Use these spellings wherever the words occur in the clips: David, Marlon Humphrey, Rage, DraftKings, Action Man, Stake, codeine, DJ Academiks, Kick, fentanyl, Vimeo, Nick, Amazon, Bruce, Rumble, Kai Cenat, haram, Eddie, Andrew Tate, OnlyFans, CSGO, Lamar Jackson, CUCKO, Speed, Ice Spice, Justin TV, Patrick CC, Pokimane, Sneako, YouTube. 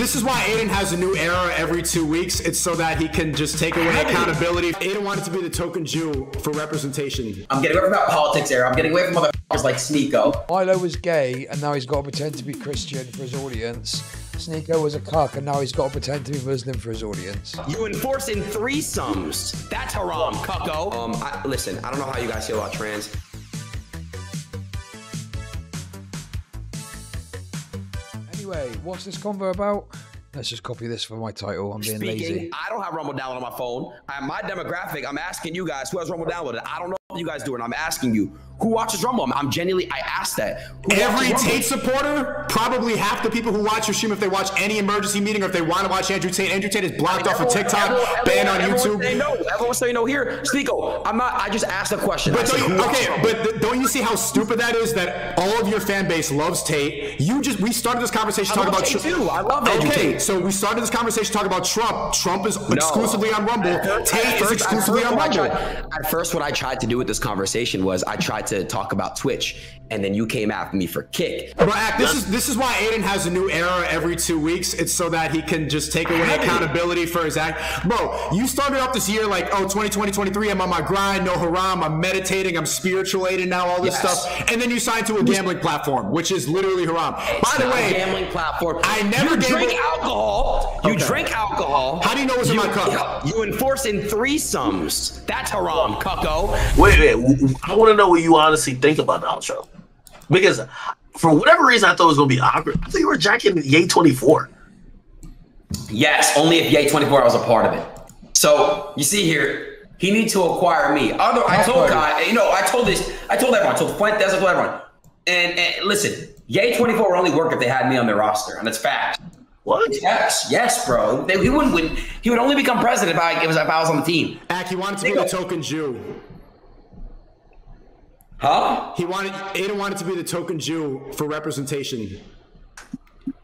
This is why Adin has a new era every 2 weeks. It's so that he can just take away accountability. Adin wanted to be the token Jew for representation. I'm getting away from that politics era. I'm getting away from motherfuckers like Sneako. Milo was gay and now he's got to pretend to be Christian for his audience. Sneako was a cuck and now he's got to pretend to be Muslim for his audience. You enforcing threesomes. That's haram, cucko. Listen, I don't know how you guys feel about trans. Anyway, what's this convo about? Let's just copy this for my title. I'm being lazy. I don't have Rumble download on my phone. I have my demographic. I'm asking you guys who has Rumble downloaded. I don't know what you guys do, and I'm asking you who watches Rumble. I'm genuinely, I asked that. Every Tate supporter, probably half the people who watch your stream, if they watch any emergency meeting or if they want to watch Andrew Tate. Andrew Tate is blocked off of TikTok, banned on YouTube. Everyone say no here. Sneako, I'm not. I just asked a question. But don't you see how stupid that is? That all of your fan base loves Tate. You just we started this conversation talking about Trump. I love Andrew Tate. So we started this conversation talking about Trump. Trump is exclusively on Rumble. Tate is exclusively on Rumble. At first, what I tried to do with this conversation was I tried to talk about Twitch, and then you came after me for Kick. But this is why Adin has a new era every 2 weeks. It's so that he can just take away accountability for his act. Bro, you started off this year like, oh, 2020, 23, I'm on my grind, no haram, I'm meditating, I'm spiritual Adin now, all this stuff. And then you signed to a gambling platform, which is literally haram. It's by the way, a gambling platform. I never drink alcohol. You drink alcohol. How do you know it's in my cup? You enforcing threesomes. That's haram, cucko. Wait, I want to know what you honestly think about the outro. Because for whatever reason, I thought it was going to be awkward. I thought you were jacking Ye24. Yes, only if Ye24 I was a part of it. So you see here, he needs to acquire me. I told Kai, you know, I told everyone, I told Fuentes, I told everyone. And listen, Ye24 would only work if they had me on their roster, and it's fact. What? Yes, bro. He would only become president if I was on the team. He wanted to be the token Jew. Huh? Adin wanted to be the token Jew for representation.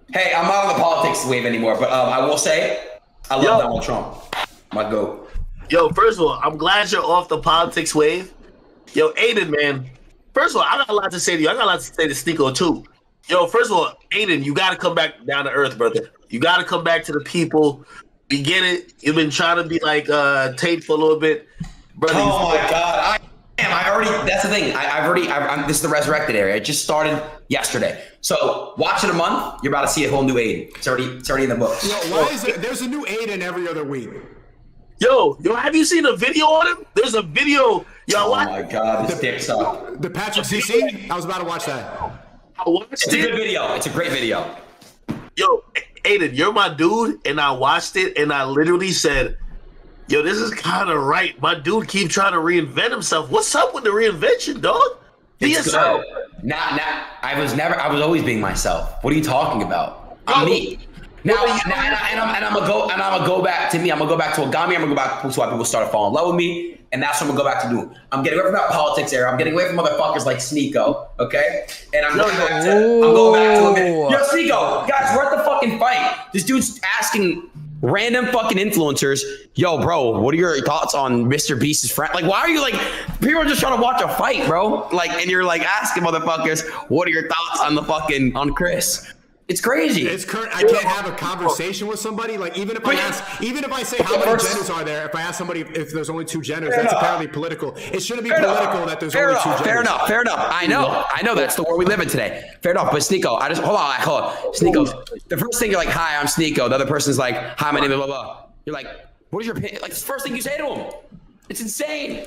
Hey, I'm not on the politics wave anymore, but I will say, I love Donald Trump. My goat. Yo, first of all, I'm glad you're off the politics wave. Yo, Adin, man. First of all, I got a lot to say to you. I got a lot to say to Sneako, too. Yo, first of all, Adin, you got to come back down to earth, brother. You got to come back to the people. You get it. You've been trying to be like Tate for a little bit. Brother, oh, my God. That's the thing. I've already, this is the resurrected area. It just started yesterday. So watch it a month. You're about to see a whole new Adin. It's already in the books. Yo, why is it, there's a new Adin every other week. Yo, have you seen a video on him? There's a video. Yo, oh my God, this dick's up. The Patrick CC? I was about to watch that. It's a good video. It's a great video. Yo, Adin, you're my dude. And I watched it and I literally said, yo, this is kind of right. My dude keep trying to reinvent himself. What's up with the reinvention, dog? Be yourself. Nah. I was always being myself. What are you talking about? I'm me. Now I'm gonna go back to me. I'm gonna go back to Ogami. I'm gonna go back to why people started falling in love with me, and that's what I'm gonna go back to doing. I'm getting away from that politics era. I'm getting away from motherfuckers like Sneako, okay? And I'm going back to him. Yo, Sneako, guys, we're at the fucking fight. This dude's asking random fucking influencers, yo, bro, what are your thoughts on Mr. Beast's friend? Like, why are you like, people are just trying to watch a fight, bro. Like, and you're like asking motherfuckers, what are your thoughts on the fucking, on Chris? It's crazy. It's current. I can't have a conversation with somebody. Like, even if I ask, even if I say how many genders are there, if I ask somebody if there's only two genders, that's apparently political. It shouldn't be political that there's only two genders. Fair enough. I know. That's the world we live in today. Fair enough. But Sneako, I just hold on. Sneako, the first thing you're like, hi, I'm Sneako. The other person's like, hi, my name is blah blah. You're like, what is your opinion? Like, it's the first thing you say to him. It's insane.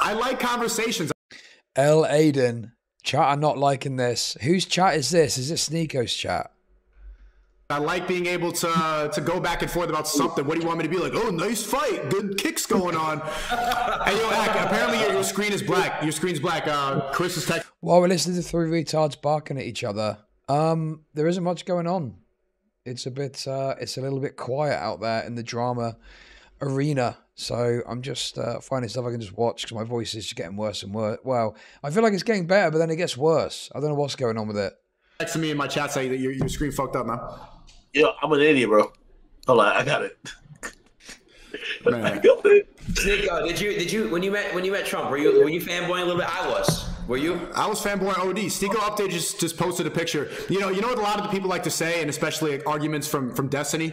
I like conversations. L. Adin. Chat, I'm not liking this. Whose chat is this? Is it Sneako's chat? I like being able to go back and forth about something. What do you want me to be like? Oh, nice fight. Good kicks going on. Hey, yo, Ak, apparently your screen is black. Your screen's black. Chris is tech. While we're listening to three retards barking at each other, there isn't much going on. It's a bit, it's a little bit quiet out there in the drama arena. So I'm just finding stuff I can just watch because my voice is just getting worse and worse. Well, I feel like it's getting better, but then it gets worse. I don't know what's going on with it. Next to me in my chat saying that your screen fucked up, man. Yo, I'm an idiot, bro. Hold on, I got it. Sneako, did you when you met Trump, were you fanboying a little bit? I was. Were you? I was fanboying OD. Sneako Update just posted a picture. You know what a lot of the people like to say, and especially like, arguments from Destiny?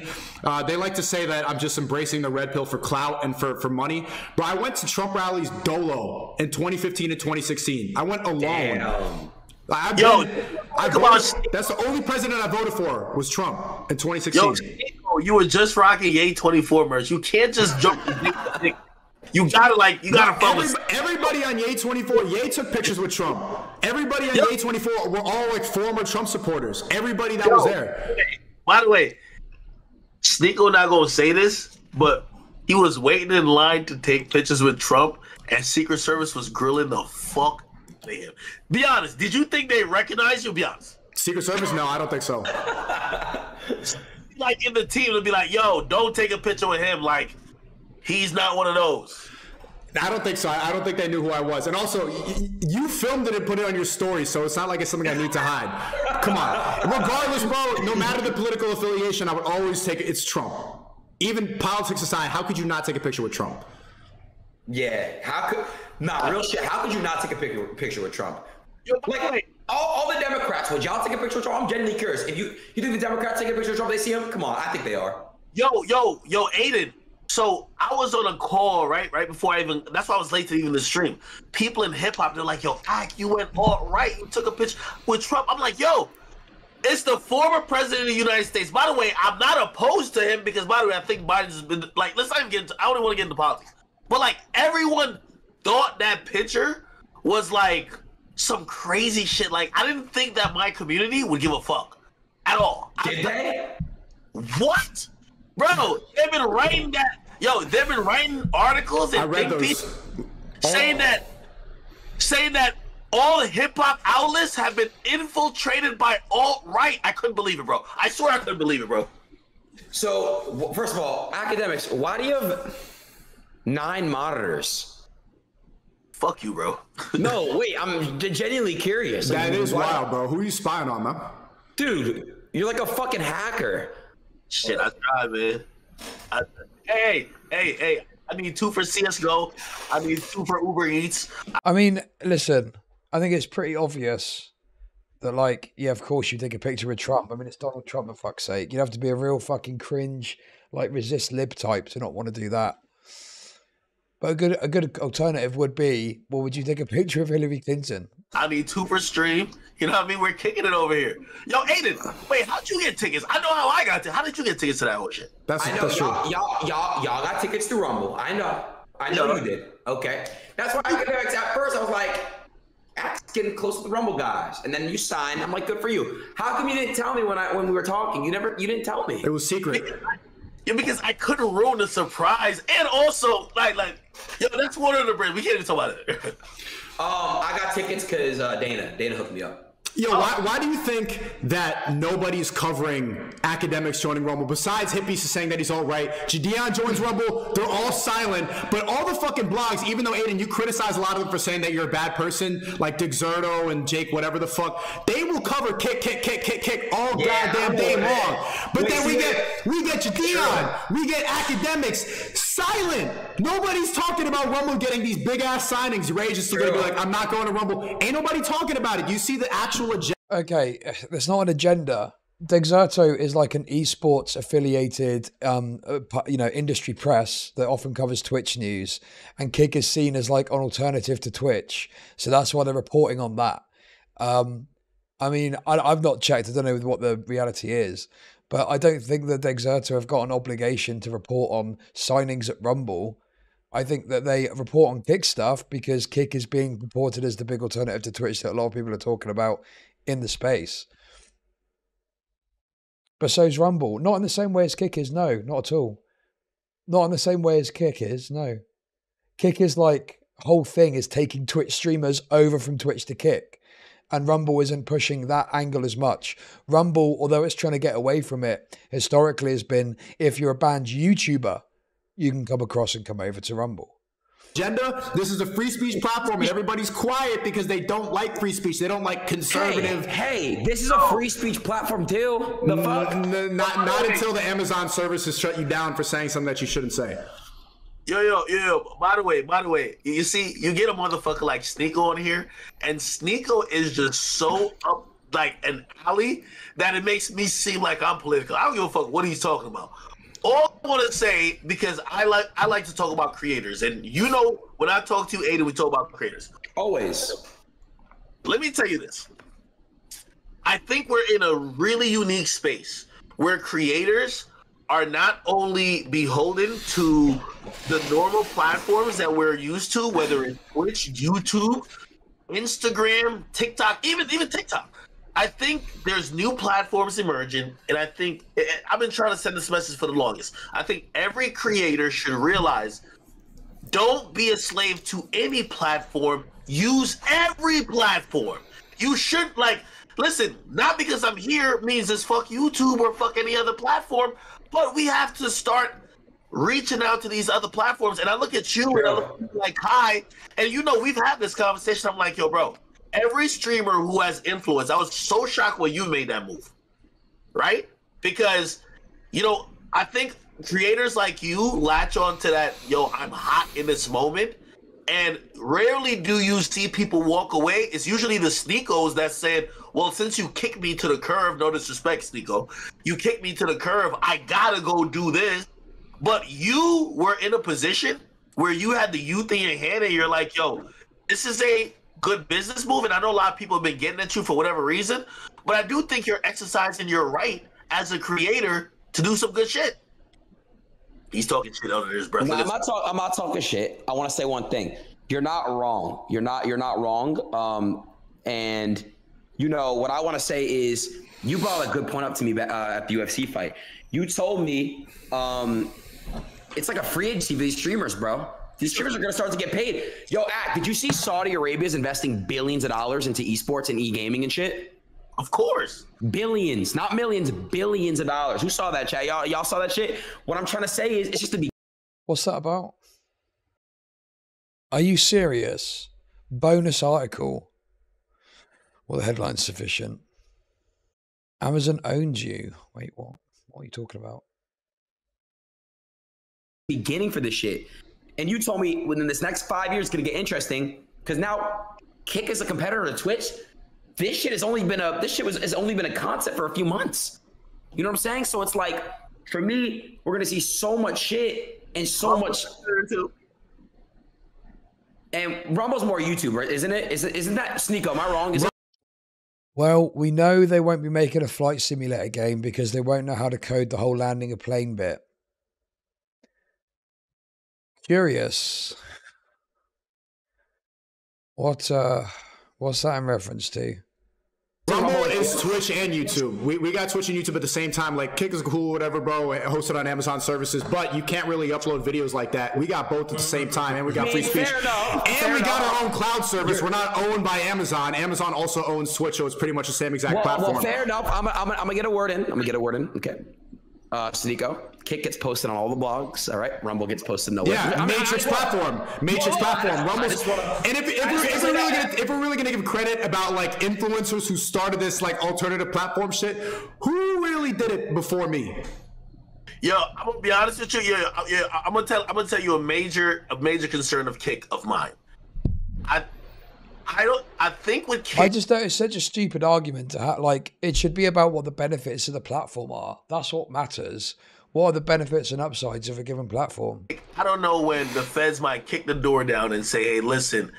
They like to say that I'm just embracing the red pill for clout and for money. But I went to Trump rallies dolo in 2015 and 2016. I went alone. Damn. That's the only president I voted for was Trump in 2016. Yo, you were just rocking Yay 24 merch. You can't just jump to Nick. You gotta focus. Everybody on Yay 24, Yay took pictures with Trump. Everybody on Yay 24 were all like former Trump supporters. Everybody that was there. By the way, Sneako not gonna say this, but he was waiting in line to take pictures with Trump, and Secret Service was grilling the fuck out of him. Be honest, did you think they recognized you? Be honest. Secret Service? No, I don't think so. Like in the team, they'll be like, "Yo, don't take a picture with him." Like. He's not one of those. I don't think so. I don't think they knew who I was. And also, you filmed it and put it on your story, so it's not like it's something I need to hide. Come on. Regardless, bro, no matter the political affiliation, I would always take it. It's Trump. Even politics aside, how could you not take a picture with Trump? Yeah. How could... Nah, real shit. How could you not take a picture with Trump? Like, all the Democrats, would y'all take a picture with Trump? I'm genuinely curious. If you think the Democrats take a picture with Trump, they see him? Come on. I think they are. Yo, Aiden. So I was on a call right before I even, that's why I was late to even the stream. People in hip hop, they're like, yo, Ak, you went all right, you took a picture with Trump. I'm like, yo, it's the former president of the United States. By the way, I'm not opposed to him because, by the way, I think Biden's been, like, let's not even get into, I don't want to get into politics. But like, everyone thought that picture was like some crazy shit. Like, I didn't think that my community would give a fuck at all. Did they? What? Bro, they've been writing that. Yo, they've been writing articles and saying that all hip hop outlets have been infiltrated by alt-right. I couldn't believe it, bro. I swear I couldn't believe it, bro. So, first of all, Academiks, why do you have 9 monitors? Fuck you, bro. No, wait, I'm genuinely curious. That is wild, bro. Who are you spying on, man? Dude, you're like a fucking hacker. Shit, I tried, man. Hey. I need 2 for CSGO. I need 2 for Uber Eats. I mean, listen, I think it's pretty obvious that, like, yeah, of course you take a picture with Trump. I mean, it's Donald Trump, for fuck's sake. You'd have to be a real fucking cringe, like, resist lib type to not want to do that. But a good alternative would be, well, would you take a picture of Hillary Clinton? I need 2 for stream. You know what I mean? We're kicking it over here. Yo, Aiden, wait, how'd you get tickets? I know how I got tickets. How did you get tickets to that whole shit? That's true. Y'all got tickets to Rumble. I know you did. Okay. That's why Academiks, at first I was like, Ac's getting close to the Rumble guys. And then you signed. I'm like, good for you. How come you didn't tell me when we were talking? You didn't tell me. It was secret. Because I couldn't ruin the surprise. And also, like, yo, that's water on the bridge. We can't even talk about it. I got tickets because Dana hooked me up. Yo, why do you think that nobody's covering Academiks joining Rumble? Besides Hippies is saying that he's all right. Jidion joins Rumble. They're all silent. But all the fucking blogs, even though, Aiden, you criticize a lot of them for saying that you're a bad person, like Dexerto and Jake, whatever the fuck, they will cover kick all goddamn day long. But then we get Jidion. We get Academiks. Silent. Nobody's talking about Rumble getting these big-ass signings. Rage is still going to be like, I'm not going to Rumble. Ain't nobody talking about it. You see the actual okay, that's not an agenda. Dexerto is like an esports affiliated, you know, industry press that often covers Twitch news, and Kick is seen as like an alternative to Twitch, so that's why they're reporting on that. I mean, I've not checked. I don't know what the reality is, but I don't think that Dexerto have got an obligation to report on signings at Rumble. I think that they report on Kick stuff because Kick is being reported as the big alternative to Twitch that a lot of people are talking about in the space. But so's Rumble. Not in the same way as Kick is, no, not at all. Not in the same way as Kick is, no. Kick is like, whole thing is taking Twitch streamers over from Twitch to Kick. And Rumble isn't pushing that angle as much. Rumble, although it's trying to get away from it, historically has been, if you're a banned YouTuber, you can come across and come over to Rumble. Agenda, this is a free speech platform and everybody's quiet because they don't like free speech. They don't like conservative. Hey, this is a free speech platform too. The fuck? Not until the Amazon services shut you down for saying something that you shouldn't say. Yo. By the way, you see, you get a motherfucker like Sneako on here, and Sneako is just so up like an alley that it makes me seem like I'm political. I don't give a fuck what he's talking about. All I want to say, because I like to talk about creators, and you know when I talk to you, Aiden, we talk about creators. Always. Let me tell you this. I think we're in a really unique space where creators are not only beholden to the normal platforms that we're used to, whether it's Twitch, YouTube, Instagram, TikTok, even TikTok. I think there's new platforms emerging, and I think I've been trying to send this message for the longest. I think every creator should realize, don't be a slave to any platform. Use every platform. You should, like, listen, not because I'm here means it's fuck YouTube or fuck any other platform, but we have to start reaching out to these other platforms. And I look at you, and I look at you like, hi, and you know, we've had this conversation. I'm like, yo, bro, every streamer who has influence, I was so shocked when you made that move, right? Because, you know, I think creators like you latch on to that, yo, I'm hot in this moment, and rarely do you see people walk away. It's usually the Sneakos that said, well, since you kicked me to the curb, no disrespect, Sneako, you kicked me to the curb, I gotta go do this. But you were in a position where you had the youth in your hand, and you're like, yo, this is a good business move. And I know a lot of people have been getting at you for whatever reason, but I do think you're exercising your right as a creator to do some good shit. He's talking shit under his breath. I'm not talking shit. I want to say one thing. You're not wrong. You're not wrong. And you know what I want to say is, you brought a good point up to me at the UFC fight. You told me it's like a free agency for these streamers, bro. These streamers are gonna start to get paid. Yo, Act, did you see Saudi Arabia's investing billions of dollars into esports and e-gaming and shit? Of course. Billions, not millions, billions of dollars. Who saw that, chat? Y'all saw that shit? What I'm trying to say is, it's just to be. What's that about? Are you serious? Bonus article. Well, the headline's sufficient. Amazon owns you. Wait, what? What are you talking about? Beginning for this shit. And you told me within this next 5 years it's gonna get interesting, because now Kick is a competitor to Twitch. This shit has only been a concept for a few months. You know what I'm saying? So it's like, for me, we're gonna see so much shit and so much. And Rumble's more YouTube, right? Isn't it? Isn't that Sneako? Am I wrong? Well, we know they won't be making a flight simulator game because they won't know how to code the whole landing a plane bit. Curious. What's that in reference to? Rumble is Twitch and YouTube. We got Twitch and YouTube at the same time. Like, Kick is cool, whatever, bro, hosted on Amazon services, but you can't really upload videos like that. We got both at the same time, and we got free speech. And we got our own cloud service. We're not owned by Amazon. Amazon also owns Twitch, so it's pretty much the same exact platform. Well, fair enough. I'm gonna get a word in. Okay. Sneako, Kick gets posted on all the blogs. All right, Rumble gets posted nowhere. Yeah, Matrix platform. Rumble's. And if we're really gonna give credit about like influencers who started this like alternative platform shit, who really did it before me? Yo, I'm gonna be honest with you. Yeah. I'm gonna tell you a major concern of Kick of mine. I think with Kick, I just know it's such a stupid argument to have. Like, it should be about what the benefits of the platform are. That's what matters. What are the benefits and upsides of a given platform? I don't know when the feds might kick the door down and say, hey, listen,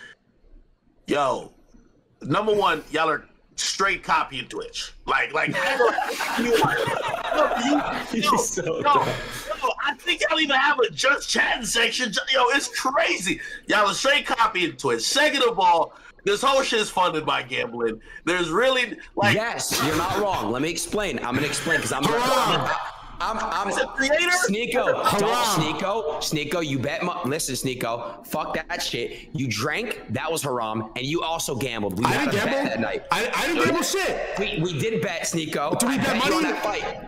yo, number one, y'all are straight copying Twitch. Like, I think y'all even have a just chatting section. Yo, it's crazy. Y'all are straight copying Twitch. Second of all, this whole shit is funded by gambling. There's really like. Yes, you're not wrong. Let me explain. I'm gonna explain because I'm. I'm a creator. Sneako, Sneako, you bet. Listen, Sneako, fuck that shit. You drank. That was haram, and you also gambled. We had a bet that night. I didn't gamble shit. We did bet, Sneako. Did we bet money?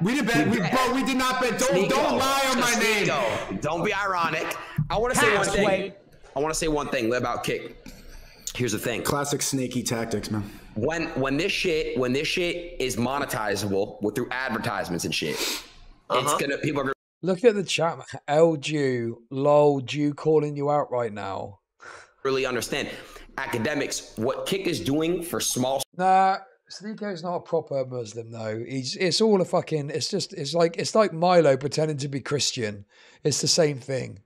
We did bet. Bro, we did not bet. Don't lie on my name. Don't be ironic. I want to say one thing. About Kick. Here's the thing. Classic sneaky tactics, man. When this shit is monetizable through advertisements and shit, it's gonna people are gonna Look at the chat. LG, lol, Jew calling you out right now. Really understand. Academics, what Kick is doing for small... Nah, Sneako's not a proper Muslim, though. It's all a fucking... It's just... It's like Milo pretending to be Christian. It's the same thing.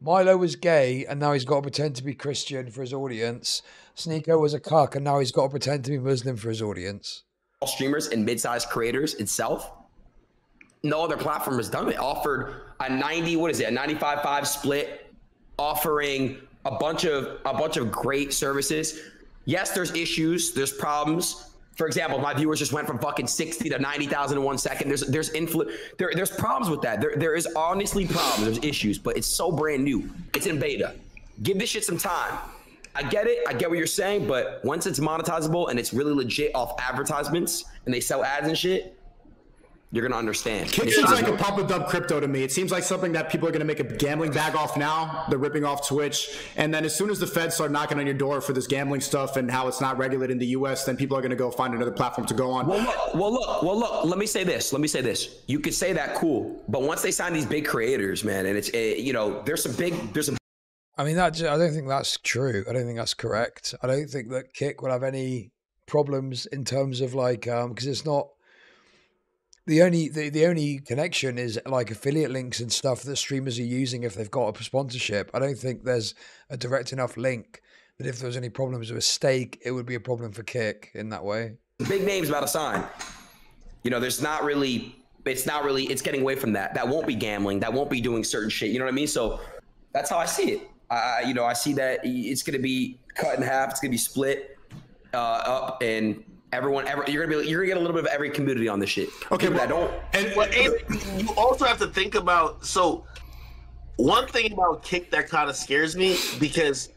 Milo was gay, and now he's got to pretend to be Christian for his audience. Sneako was a cuck, and now he's got to pretend to be Muslim for his audience. All streamers and mid-sized creators itself... No other platform has done it. Offered a 95-5 split, offering a bunch of great services. Yes, there's issues, there's problems. For example, my viewers just went from fucking 60 to 90,000 in 1 second. There's problems with that. There is honestly problems. There's issues, but it's so brand new. It's in beta. Give this shit some time. I get it. I get what you're saying, but once it's monetizable and it's really legit off advertisements and they sell ads and shit, you're going to understand. Kick seems like a Papa Dub crypto to me. It seems like something that people are going to make a gambling bag off now. They're ripping off Twitch. And then as soon as the feds start knocking on your door for this gambling stuff and how it's not regulated in the U.S., then people are going to go find another platform to go on. Well, look. Let me say this. You could say that, cool. But once they sign these big creators, man, and there's some... I mean, I don't think that's true. I don't think that's correct. I don't think that Kick will have any problems in terms of like, because it's not... The only connection is like affiliate links and stuff that streamers are using if they've got a sponsorship. I don't think there's a direct enough link that if there was any problems with Stake, it would be a problem for Kick in that way. Big names about a sign. You know, it's getting away from that. That won't be gambling. That won't be doing certain shit. You know what I mean? So that's how I see it. I see that it's going to be cut in half. It's going to be split up and... You're gonna get a little bit of every community on this shit. Okay, but and you also have to think about. So, one thing about Kick that kind of scares me, because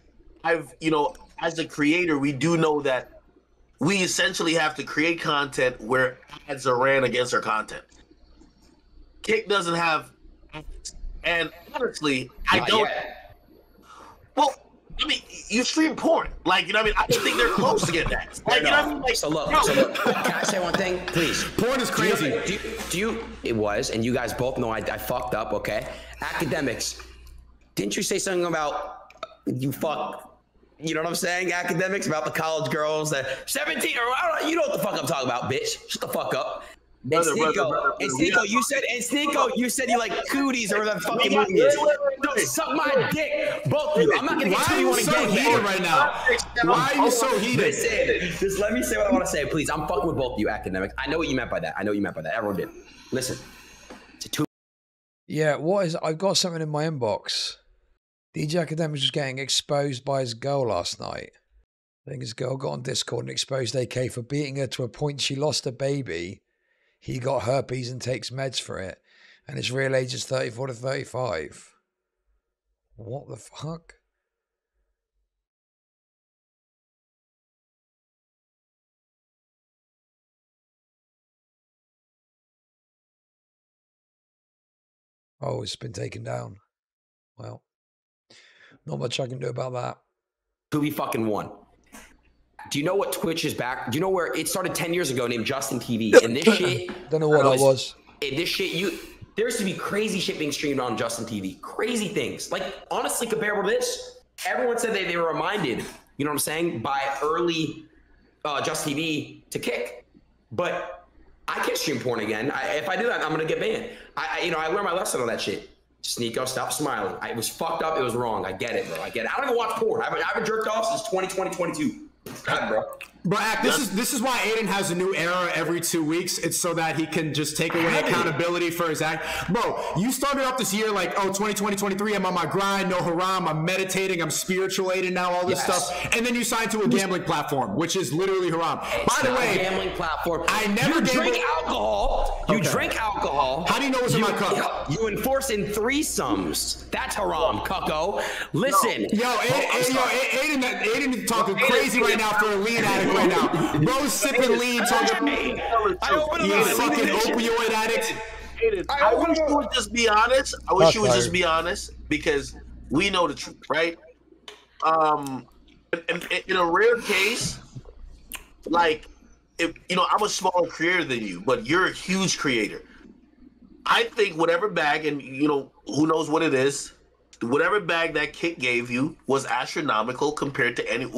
as a creator, we do know that we essentially have to create content where ads are ran against our content. Kick doesn't have, and honestly, I don't. Well. I mean, you stream porn. Like, you know what I mean? I don't think they're close to getting that. Like, you know what I mean? Like, so look. Can I say one thing? Please. Porn is crazy. It was, and you guys both know I fucked up, okay? Academics, didn't you say something about you know what I'm saying? Academics, about the college girls that 17 or I don't know, you know what the fuck I'm talking about, bitch. Shut the fuck up. And Sneako, you said you like cooties or that fucking movie. No, suck my dick, both of you. I'm not gonna get you want to get heated right now. Why are you so heated? Listen, just let me say what I want to say, please. I'm fucking with both of you, academics. I know what you meant by that. Everyone did. Listen, it's a two. Yeah, I've got something in my inbox. DJ Academics was getting exposed by his girl last night. I think his girl got on Discord and exposed AK for beating her to a point she lost a baby. He got herpes and takes meds for it. And his real age is 34 to 35. What the fuck? Oh, it's been taken down. Well, not much I can do about that. Who we fucking won? Do you know what Twitch is back? Do you know where it started 10 years ago named Justin TV? And this shit... Don't know what that was. And this shit, there used to be crazy shit being streamed on Justin TV. Crazy things. Like, honestly, comparable to this, everyone said they were reminded, you know what I'm saying, by early Justin TV to Kick. But I can't stream porn again. If I do that, I'm going to get banned. I learned my lesson on that shit. Sneako, stop smiling. It was fucked up. It was wrong. I get it, bro. I get it. I don't even watch porn. I haven't jerked off since 2022. God, bro, this is why Adin has a new era every 2 weeks. It's so that he can just take away accountability for his act. Bro, you started off this year like, oh, 2020, 2023, I'm on my grind, no haram, I'm meditating, I'm spiritual Adin now, all this stuff. And then you signed to a gambling platform, which is literally haram. By the way, gambling platform. I never drink alcohol. You drink alcohol. How do you know what's in my cup? You enforce in threesomes. That's haram, cucko. Listen. Yo, Adin talking crazy right now for a lean addict right now. Bro, sipping lean, talking. You fucking opioid addict. I wish you would just be honest. I wish you would just be honest, because we know the truth, right? In a rare case, like, if I'm a smaller creator than you, but you're a huge creator. I think whatever bag, and you know, who knows what it is, whatever bag that Kick gave you was astronomical compared to any Of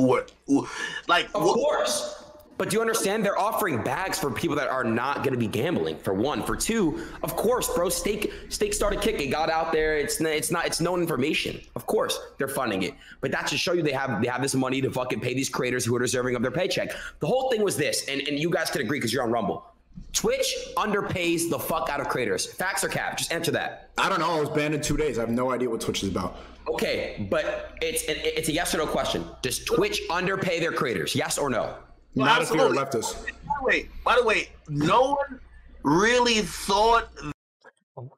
course. But do you understand? They're offering bags for people that are not going to be gambling, for one. For two, of course, bro, Stake started Kick. It got out there. It's known information. Of course, they're funding it. But that should show you they have this money to fucking pay these creators who are deserving of their paycheck. The whole thing was this, and you guys could agree because you're on Rumble. Twitch underpays the fuck out of creators. Facts or cap? Just answer that. I don't know. I was banned in 2 days. I have no idea what Twitch is about. Okay, but it's a yes or no question. Does Twitch underpay their creators? Yes or no? Well, not absolutely. If you're a leftist. By the way, no one really thought. Oh,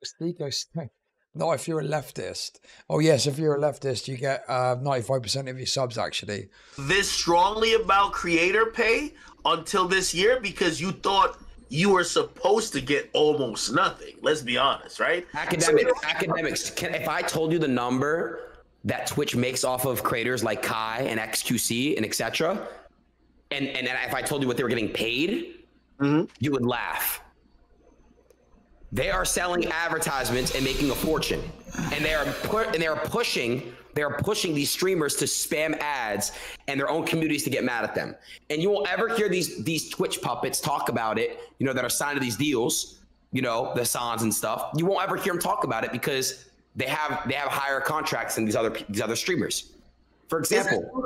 no, if you're a leftist. Oh yes, if you're a leftist, you get 95% of your subs actually. This strongly about creator pay until this year because you thought you were supposed to get almost nothing. Let's be honest, right? Academics. If I told you the number that Twitch makes off of creators like Kai and XQC and etc. And if I told you what they were getting paid, you would laugh. They are selling advertisements and making a fortune, and they are pushing these streamers to spam ads and their own communities to get mad at them. And you won't ever hear these Twitch puppets talk about it, you know, that are signed to these deals, you know, the Hassans and stuff. You won't ever hear them talk about it because they have higher contracts than these other streamers. For example.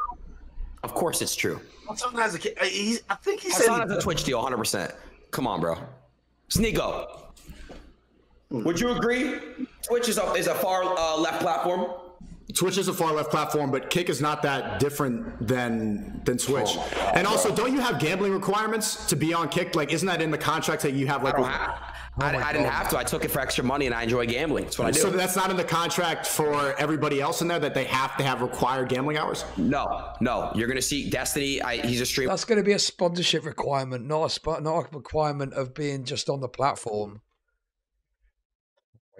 Of course it's true. Sometimes I think he said Hassan has a Twitch deal, 100%. Come on, bro. Sneako, would you agree? Twitch is a far left platform. Twitch is a far left platform, but Kick is not that different than Twitch. Oh God, and also, don't you have gambling requirements to be on Kick? Like, isn't that in the contract that you have? Like, I didn't have to. I took it for extra money, and I enjoy gambling. That's what I do. So that's not in the contract for everybody else in there that they have to have required gambling hours? No. You're going to see Destiny. He's a streamer. That's going to be a sponsorship requirement, not a requirement of being just on the platform.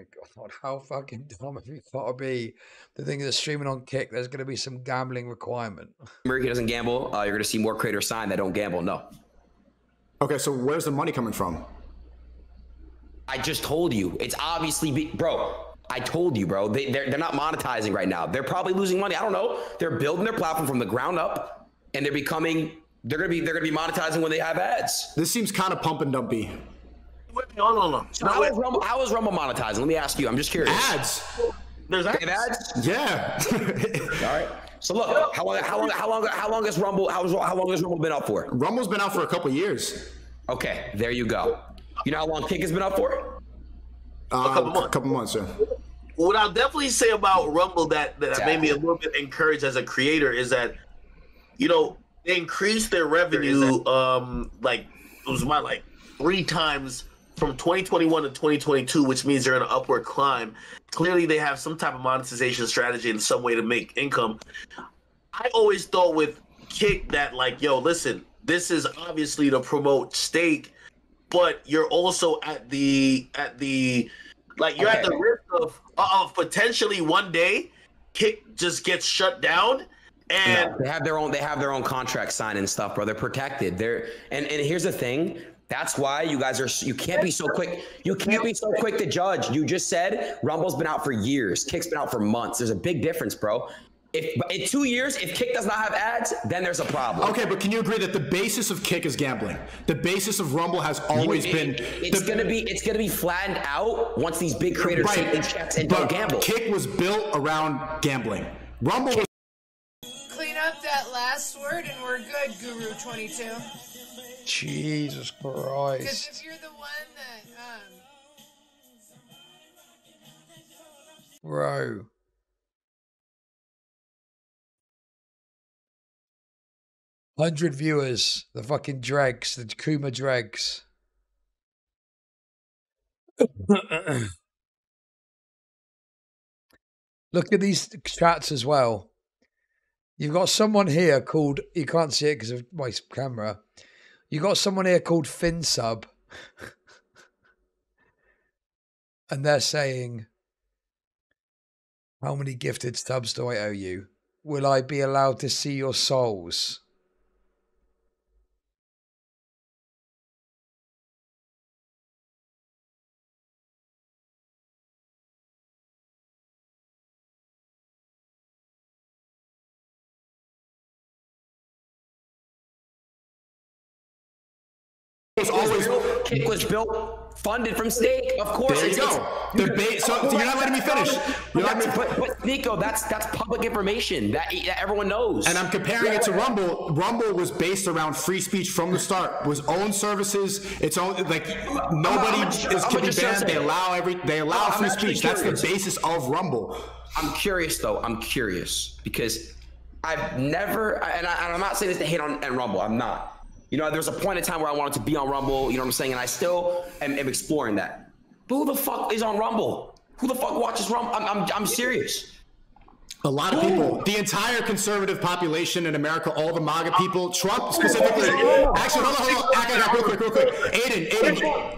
Oh my God, how fucking dumb have you got to be? The thing is, streaming on Kick, there's going to be some gambling requirement. He doesn't gamble. You're going to see more creators sign that don't gamble. No. Okay, so where's the money coming from? I just told you, it's obviously, bro, they're not monetizing right now. They're probably losing money. I don't know. They're building their platform from the ground up, and they're gonna be monetizing when they have ads. This seems kind of pump and dumpy. No. So how is Rumble monetizing? Let me ask you. I'm just curious. Ads. There's ads. They have ads? Yeah. All right. So look, how long has Rumble been up for? Rumble's been out for a couple of years. Okay, there you go. You know how long Kick has been up for? A couple months, yeah. What I'll definitely say about Rumble that made me a little bit encouraged as a creator is that, you know, they increased their revenue like 3 times from 2021 to 2022, which means they're in an upward climb. Clearly, they have some type of monetization strategy in some way to make income. I always thought with Kick that, like, yo, listen, this is obviously to promote Stake, but you're also at the risk of potentially one day Kick just gets shut down, and they have their own contract signed and stuff, bro. They're protected. And here's the thing. That's why you guys are. You can't be so quick. You can't be so quick to judge. You just said Rumble's been out for years. Kick's been out for months. There's a big difference, bro. In 2 years, if Kick does not have ads, then there's a problem. Okay, but can you agree that the basis of Kick is gambling? The basis of Rumble has always been. It's gonna be flattened out once these big creators take their checks and don't gamble. Kick was built around gambling. Rumble was. Clean up that last word, and we're good, Guru 22. Jesus Christ. Because if you're the one that, bro. $100 viewers, the fucking dregs, the Kuma dregs. Look at these chats as well. You've got someone here called, you can't see it because of my camera. You got someone here called FinSub. And they're saying, how many gifted subs do I owe you? Will I be allowed to see your souls? Kick was built, funded from Stake, of course. There you go. The bait. So you're not letting me finish. But Sneako, that's public information that everyone knows. And I'm comparing it to Rumble. Rumble was based around free speech from the start. Was own services. Its own, like nobody is can be banned. They allow free speech. That's the basis of Rumble. I'm curious though. I'm curious because I've never, and I'm not saying this to hate on Rumble. I'm not. You know, there's a point in time where I wanted to be on Rumble, you know what I'm saying? And I still am exploring that. But who the fuck is on Rumble? Who the fuck watches Rumble? I'm serious. A lot of people, the entire conservative population in America, all the MAGA people, Trump specifically. Actually, hold on, real quick. Aiden,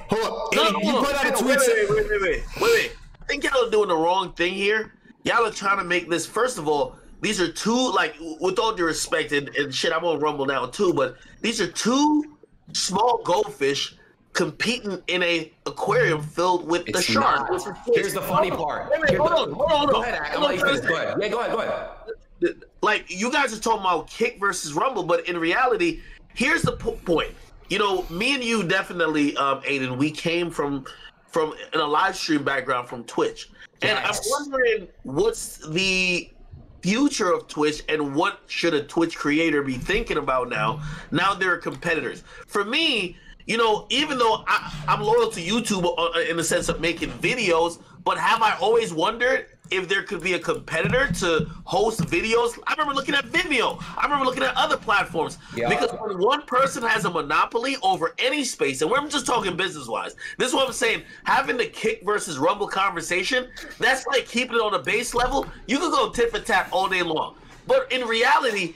hold up. Aiden, you put out a tweet. Wait. I think y'all are doing the wrong thing here. Y'all are trying to make this, first of all, these are two, like, with all due respect, and shit, I'm on Rumble now too, but these are two small goldfish competing in a aquarium filled with the shark. Here's the funny part. Hold on. Go ahead. Like, you guys are talking about Kick versus Rumble, but in reality, here's the point. You know, me and you definitely, Aiden, we came from in a live stream background from Twitch. And yes. I'm wondering what's the future of Twitch and what should a Twitch creator be thinking about now there are competitors. For me, you know, even though I'm loyal to YouTube in the sense of making videos, but have I always wondered if there could be a competitor to host videos? I remember looking at Vimeo. I remember looking at other platforms. Yeah. Because when one person has a monopoly over any space, and we're just talking business-wise, this is what I'm saying. Having the Kick versus Rumble conversation, that's like keeping it on a base level. You could go tit for tat all day long. But in reality,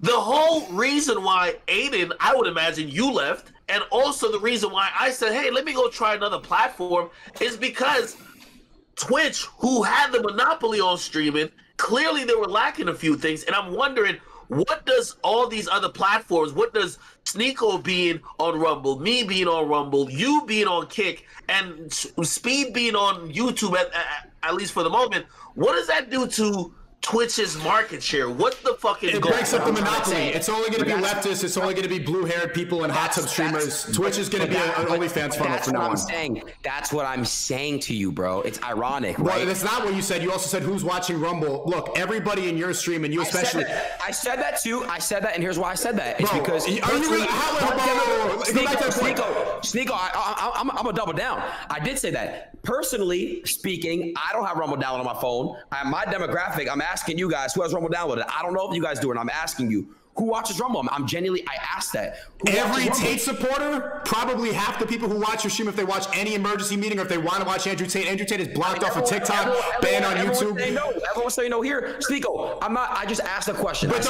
the whole reason why Aiden, I would imagine you left, and also the reason why I said, hey, let me go try another platform, is because Twitch, who had the monopoly on streaming, clearly they were lacking a few things, and I'm wondering, what does all these other platforms, what does Sneako being on Rumble, me being on Rumble, you being on Kick, and Speed being on YouTube, at least for the moment, what does that do to Twitch's market share? What the fuck is going on? It breaks up the monopoly. It's only going to be leftists. It's only going to be blue-haired people and hot tub streamers. Twitch is going to be an OnlyFans funnel from now on. That's what I'm saying to you, bro. It's ironic, right? Well, that's not what you said. You also said who's watching Rumble. Look, everybody in your stream, and you especially. I said that too. I said that, and here's why I said that. It's because. Are you really? Go back to that point. Sneako, I'm going to double down. I did say that. Personally speaking, I don't have Rumble downloaded on my phone. My demographic, I'm asking you guys, who has Rumble downloaded? I don't know if you guys do it. I'm asking you, who watches Rumble? I'm genuinely, I asked that. Every Tate supporter, probably half the people who watch your stream, if they watch any emergency meeting or if they want to watch Andrew Tate. Andrew Tate is blocked off of TikTok, banned on YouTube. Everyone say no here. Sneako, I'm not, I just asked a question. But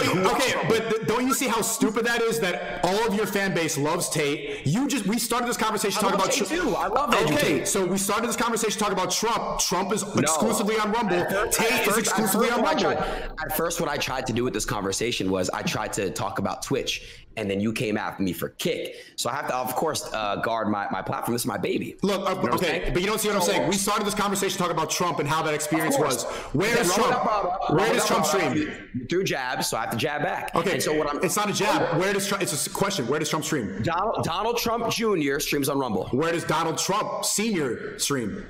don't you see how stupid that is that all of your fan base loves Tate? We started this conversation talking about Tate too. I love Andrew Tate. So we started this conversation talking about Trump. Trump is exclusively on Rumble. Tate is exclusively on Rumble. At first, what I tried to do with this conversation was I tried to talk about Twitch, and then you came after me for Kick. So I have to, of course, guard my platform. This is my baby. Look, you know okay, but you don't see what I'm saying. We started this conversation talking about Trump and how that experience was. Where is Trump? Where does Trump stream? You threw jabs, so I have to jab back. Okay, and so it's not a jab. Where does Trump, it's a question. Where does Trump stream? Donald Trump Jr. streams on Rumble. Where does Donald Trump Sr. stream?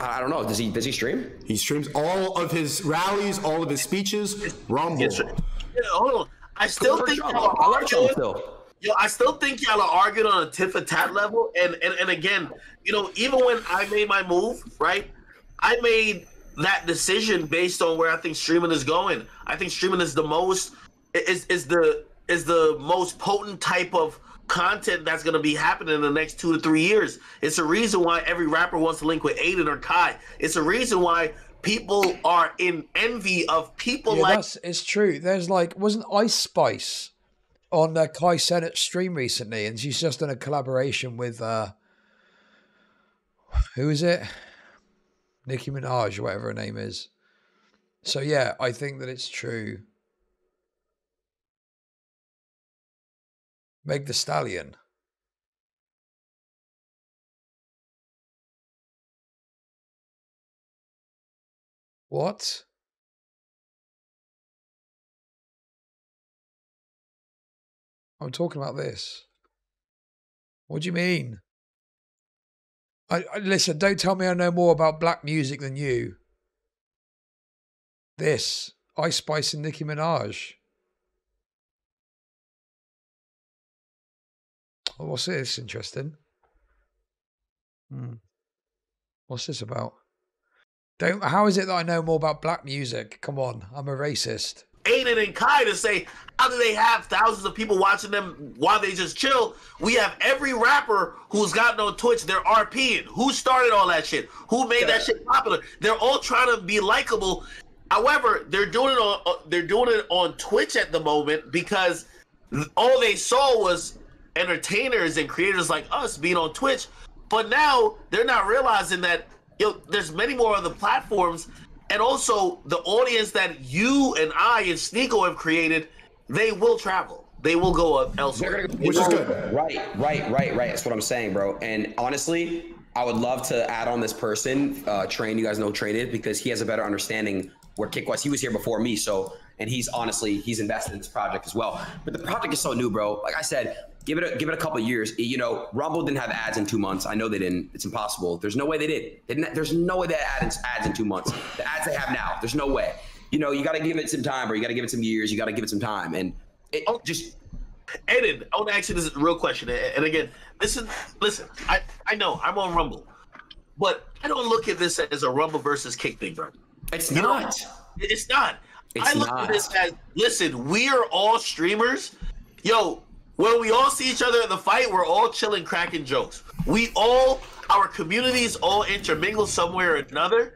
I don't know. Does he stream? He streams all of his rallies, all of his speeches, Rumble. Yeah, hold on. I still think y'all are arguing. Yo, I still think y'all are arguing on a tit for tat level. And again, you know, even when I made my move, right? I made that decision based on where I think streaming is going. I think streaming is the most most potent type of content that's going to be happening in the next 2 to 3 years. It's a reason why every rapper wants to link with Aiden or Kai. It's a reason why people are in envy of people it's true. There's like, wasn't Ice Spice on Kai Cenat's stream recently, and she's just done a collaboration with who is it? Nicki Minaj, or whatever her name is. So yeah, I think that it's true. Meg the Stallion. What? I'm talking about this. What do you mean? I listen, don't tell me I know more about black music than you. This, Ice Spice and Nicki Minaj. Oh, what's this? Interesting. Hmm. What's this about? Don't. How is it that I know more about black music? Come on, I'm a racist. Aiden and Kai to say, how do they have thousands of people watching them while they just chill? We have every rapper who's gotten on Twitch, they're RPing. Who started all that shit? Who made that shit popular? They're all trying to be likable. However, they're doing it on Twitch at the moment because all they saw was entertainers and creators like us being on Twitch. But now they're not realizing that, you know, there's many more other platforms. And also, the audience that you and I and Sneako have created, they will travel. They will go up elsewhere. Which is good. Right. That's what I'm saying, bro. And honestly, I would love to add on this person, Train. You guys know Train is, because he has a better understanding where Kick was. He was here before me, so, and he's honestly, he's invested in this project as well. But the project is so new, bro. Like I said, give it a couple of years. You know, Rumble didn't have ads in 2 months. I know they didn't. It's impossible. There's no way they did. There's no way they had ads in 2 months. The ads they have now, there's no way. You know, you got to give it some time, or you got to give it some years. You got to give it some time. And it just... Edin, I want to ask you this real question. And again, listen, I know I'm on Rumble, but I don't look at this as a Rumble versus Kick thing, bro. It's not. It's not. I look at this as, listen, we are all streamers. Yo, when we all see each other in the fight, we're all chilling, cracking jokes. Our communities all intermingle somewhere or another.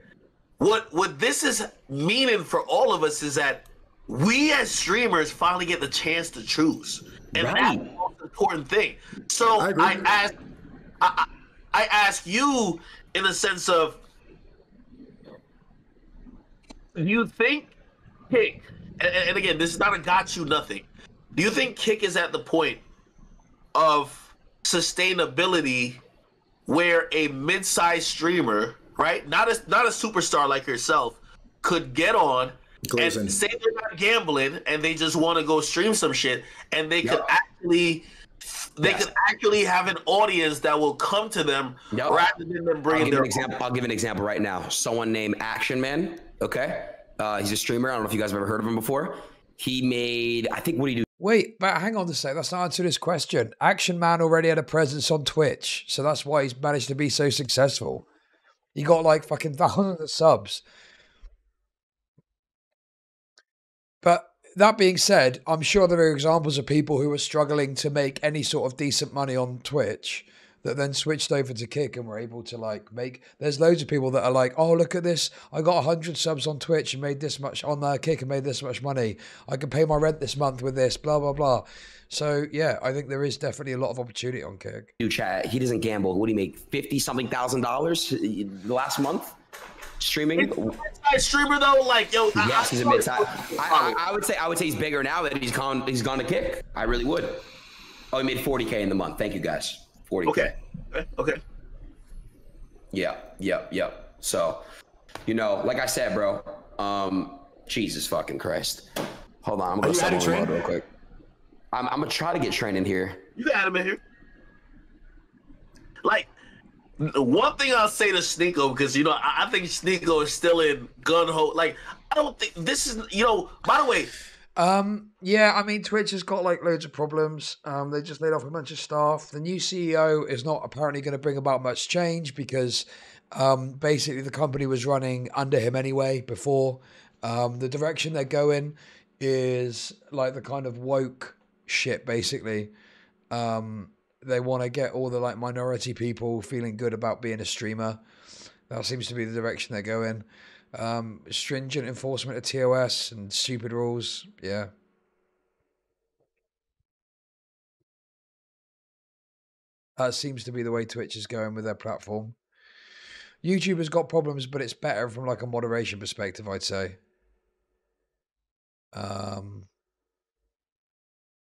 What this is meaning for all of us is that we as streamers finally get the chance to choose. And that's the most important thing. So I ask you in the sense of, do you think Kick, and again, this is not a got you nothing, do you think Kick is at the point of sustainability where a mid-sized streamer, right, not a superstar like yourself, could get on and say they're not gambling and they just want to go stream some shit, and they could actually they could actually have an audience that will come to them rather than them bringing their example. I'll give an example right now. Someone named Action Man, okay? He's a streamer. I don't know if you guys have ever heard of him before. He made, I think, what do you do? Wait, but hang on a sec. That's not answer this question. Action Man already had a presence on Twitch, so that's why he's managed to be so successful. He got like fucking thousands of subs. But that being said, I'm sure there are examples of people who are struggling to make any sort of decent money on Twitch that then switched over to Kick and were able to like make, there's loads of people that are like, oh, look at this. I got 100 subs on Twitch and made this much on Kick and made this much money. I can pay my rent this month with this, blah, blah, blah. So yeah, I think there is definitely a lot of opportunity on Kick. Dude, chat, he doesn't gamble. What do you make? 50 something thousand dollars last month streaming? It's a mid-sized streamer though, like, yo. Yes, he's a mid-sized. I would say he's bigger now that he's gone to Kick. I really would. Oh, he made 40K in the month. Thank you guys. 40K. Okay. Yeah. So, you know, like I said, bro, Jesus fucking Christ. Hold on, I'm gonna set the world real quick. I'm gonna try to get Train in here. You got him in here. Like, one thing I'll say to Sneako, because, you know, I think Sneako is still in gun ho. Like, I don't think this is, you know, by the way, yeah, I mean, Twitch has got like loads of problems. They just laid off a bunch of staff. The new CEO is not apparently going to bring about much change because basically the company was running under him anyway before. The direction they're going is like the kind of woke shit, basically. They want to get all the like minority people feeling good about being a streamer. That seems to be the direction they're going. Stringent enforcement of TOS and stupid rules. Yeah. That seems to be the way Twitch is going with their platform. YouTube has got problems, but it's better from like a moderation perspective, I'd say.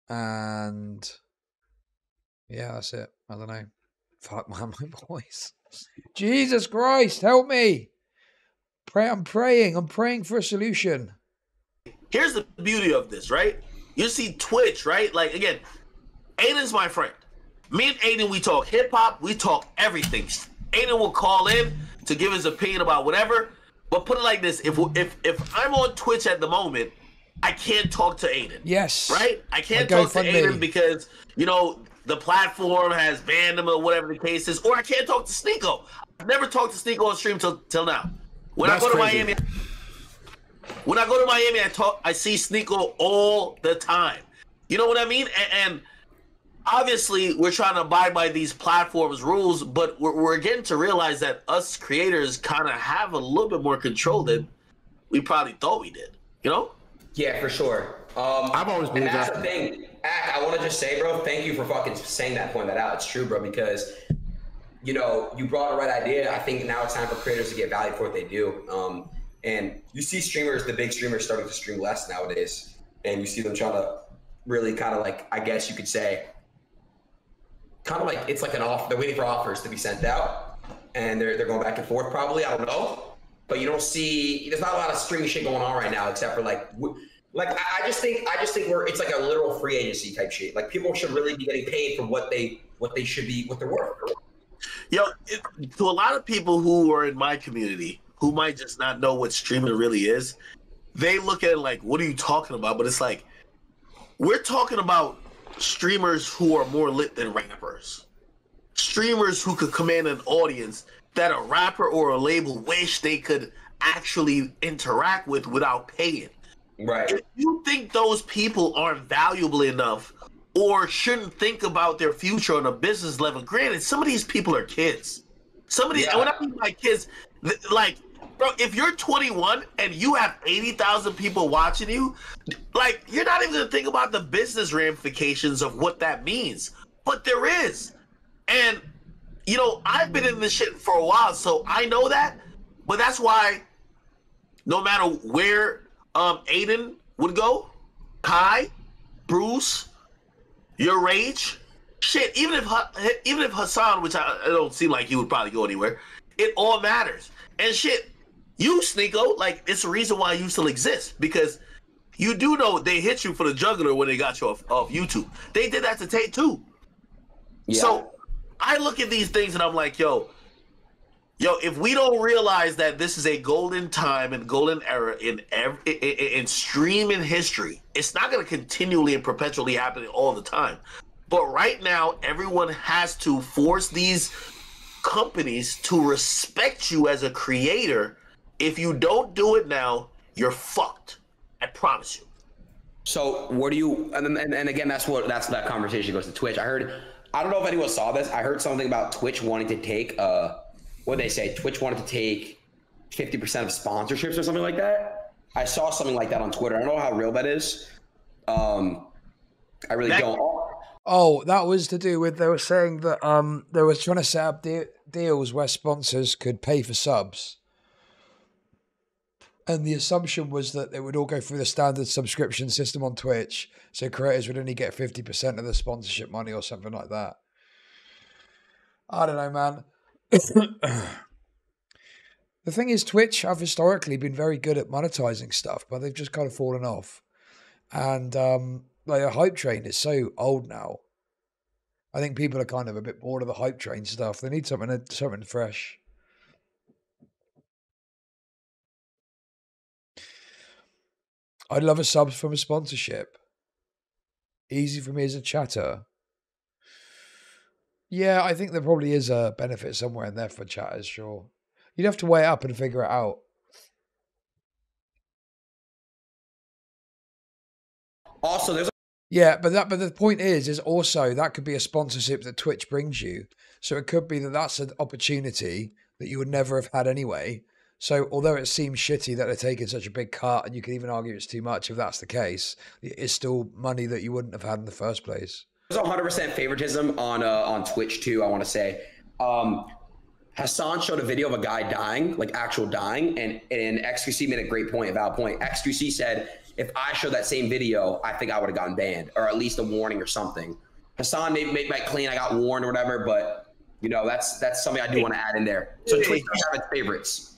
And yeah, that's it. I don't know. Fuck, man, my voice. Jesus Christ, help me. I'm praying for a solution. Here's the beauty of this, right? You see Twitch, right? Like, again, Aiden's my friend. Me and Aiden, we talk hip-hop, we talk everything. Aiden will call in to give his opinion about whatever, but put it like this, if I'm on Twitch at the moment, I can't talk to Aiden. Yes. Right? I can't talk to Aiden because, you know, the platform has banned him or whatever the case is, or I can't talk to Sneako. I've never talked to Sneako on stream till now. When I go to Miami, I see Sneako all the time. You know what I mean? And obviously, we're trying to abide by these platforms' rules, but we're getting to realize that us creators kind of have a little bit more control than we probably thought we did. You know? Yeah, for sure. I've always been. And that's the thing. I want to just say, bro, thank you for fucking saying that, point that out. It's true, bro, because, you know, you brought the right idea. I think now it's time for creators to get valued for what they do. And you see streamers, the big streamers, starting to stream less nowadays. And you see them trying to really kind of like, I guess you could say, kind of like it's like an offer. They're waiting for offers to be sent out. And they're going back and forth probably. I don't know. But you don't see, there's not a lot of streaming shit going on right now, except for like, I just think we're, it's like a literal free agency type shit. Like people should really be getting paid for what they should be, what they're worth. Yo, to a lot of people who are in my community who might just not know what streaming really is, they look at it like, what are you talking about? But it's like, we're talking about streamers who are more lit than rappers. Streamers who could command an audience that a rapper or a label wish they could actually interact with without paying. Right. If you think those people aren't valuable enough or shouldn't think about their future on a business level, granted, some of these people are kids. Some of these, yeah. When I mean by kids, like, bro, if you're 21 and you have 80,000 people watching you, like, you're not even going to think about the business ramifications of what that means. But there is. And, you know, I've been in this shit for a while, so I know that. But that's why no matter where Aiden would go, Kai, Bruce, your Rage, shit, even if Hassan, which I don't seem like he would probably go anywhere, it all matters. And shit, you, Sneako, like, it's the reason why you still exist, because you do know they hit you for the juggler when they got you off YouTube. They did that to Tate, too. Yeah. So I look at these things and I'm like, yo, if we don't realize that this is a golden time and golden era in streaming history, it's not going to continually and perpetually happen all the time. But right now, everyone has to force these companies to respect you as a creator. If you don't do it now, you're fucked. I promise you. So where do you, and again, that conversation goes to Twitch. I don't know if anyone saw this. I heard something about Twitch wanting to take, what did they say? Twitch wanted to take 50% of sponsorships or something like that. I saw something like that on Twitter. I don't know how real that is. I really don't. Oh, that was to do with, they were saying that they were trying to set up deals where sponsors could pay for subs. And the assumption was that they would all go through the standard subscription system on Twitch, so creators would only get 50% of the sponsorship money or something like that. I don't know, man. The thing is, Twitch have historically been very good at monetizing stuff, but they've just kind of fallen off. And like, a hype train is so old now. I think people are kind of a bit bored of the hype train stuff. They need something fresh. I'd love a sub from a sponsorship. Easy for me as a chatter. Yeah, I think there probably is a benefit somewhere in there for chatters, sure. You'd have to weigh it up and figure it out. Also, there's yeah, but the point is also that could be a sponsorship that Twitch brings you. So it could be that that's an opportunity that you would never have had anyway. So although it seems shitty that they're taking such a big cut, and you could even argue it's too much if that's the case, it's still money that you wouldn't have had in the first place. There's 100% favoritism on Twitch too, I want to say. Hassan showed a video of a guy dying, like actual dying, and XQC made a great point, a valid point. XQC said, if I showed that same video, I think I would have gotten banned, or at least a warning or something. Hassan made my claim I got warned or whatever, but you know, that's something I do want to add in there. So Twitch does have its favorites.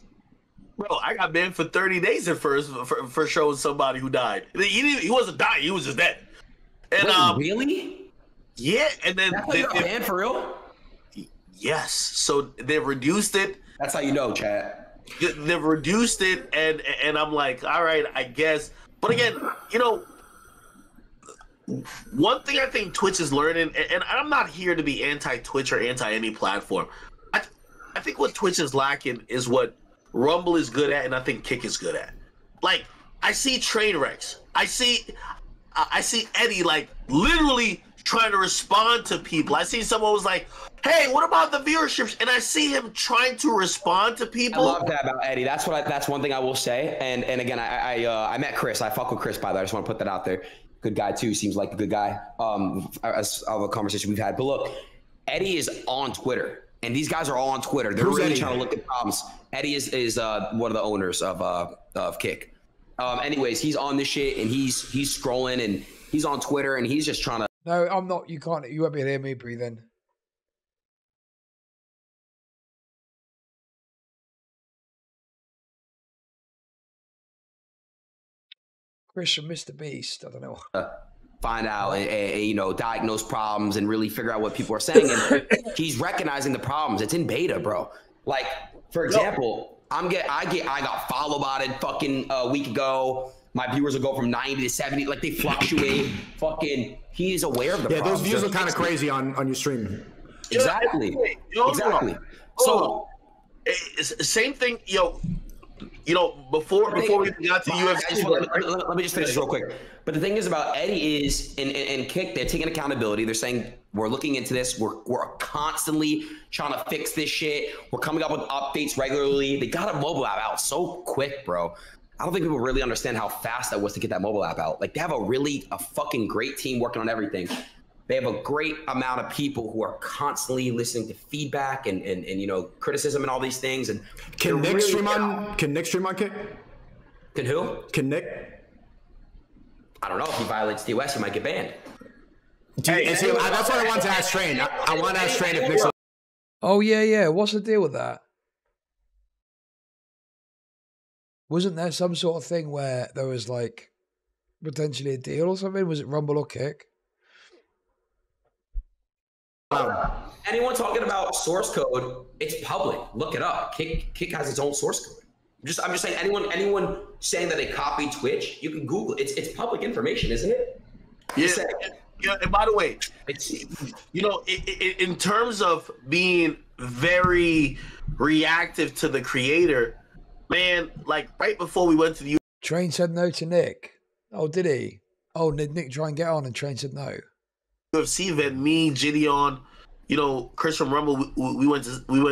Bro, I got banned for 30 days at first for showing somebody who died. He wasn't dying, he was just dead. And wait, really? Yeah, and then that's how you got banned for real. Yes, so they've reduced it. That's how you know, Chad. They've reduced it, and I'm like, all right, I guess. But again, you know, one thing I think Twitch is learning, and I'm not here to be anti-Twitch or anti-any platform. I think what Twitch is lacking is what Rumble is good at, and I think Kick is good at. Like, I see Trainwrecks. I see Eddie, like, literally trying to respond to people. I see someone was like, hey, what about the viewerships? And I see him trying to respond to people. I love that about Eddie. That's what that's one thing I will say. And again, I met Chris. I fuck with Chris, by the way. I just want to put that out there. Good guy too. Seems like a good guy. As of a conversation we've had. But look, Eddie is on Twitter, and these guys are all on Twitter. They're really trying to look at problems. Eddie is one of the owners of Kick. Anyways, he's on this shit, and he's scrolling, and he's on Twitter, and he's just trying to. No, I'm not. You can't. You won't be able to hear me breathe in. Chris from Mr. Beast, I don't know. Find out and, you know, diagnose problems and really figure out what people are saying. And he's recognizing the problems. It's in beta, bro. Like, for example, I got follow botted fucking a week ago. My viewers will go from 90 to 70. Like, they fluctuate. Fucking, he's aware of the problems. Yeah, those views are kind of crazy on your stream. Exactly. Exactly. So, same thing, yo. You know, before we got to UFC, let me just finish real quick. But the thing is about Eddie is and Kick, they're taking accountability. They're saying we're looking into this. We're constantly trying to fix this shit. We're coming up with updates regularly. They got a mobile app out so quick, bro. I don't think people really understand how fast that was to get that mobile app out. Like, they have a fucking great team working on everything. They have a great amount of people who are constantly listening to feedback and you know, criticism and all these things. And can Nick stream on Kick? Can who? Can Nick? I don't know. If he violates TOS, he might get banned. That's what I want to ask Train. I want to ask Train if Nick's. Oh yeah. What's the deal with that? Wasn't there some sort of thing where there was like potentially a deal or something? Was it Rumble or Kick? Anyone talking about source code, it's public. Look it up. Kick has its own source code. I'm just saying anyone saying that they copied Twitch, you can Google it. It's public information, isn't it? Yeah, and by the way, you know, in terms of being very reactive to the creator, man, like right before we went to the Train said no to Nick. Oh, did he? Oh, did Nick try and get on and Train said no? UFC event, me, Jidion, you know, Chris from Rumble, we went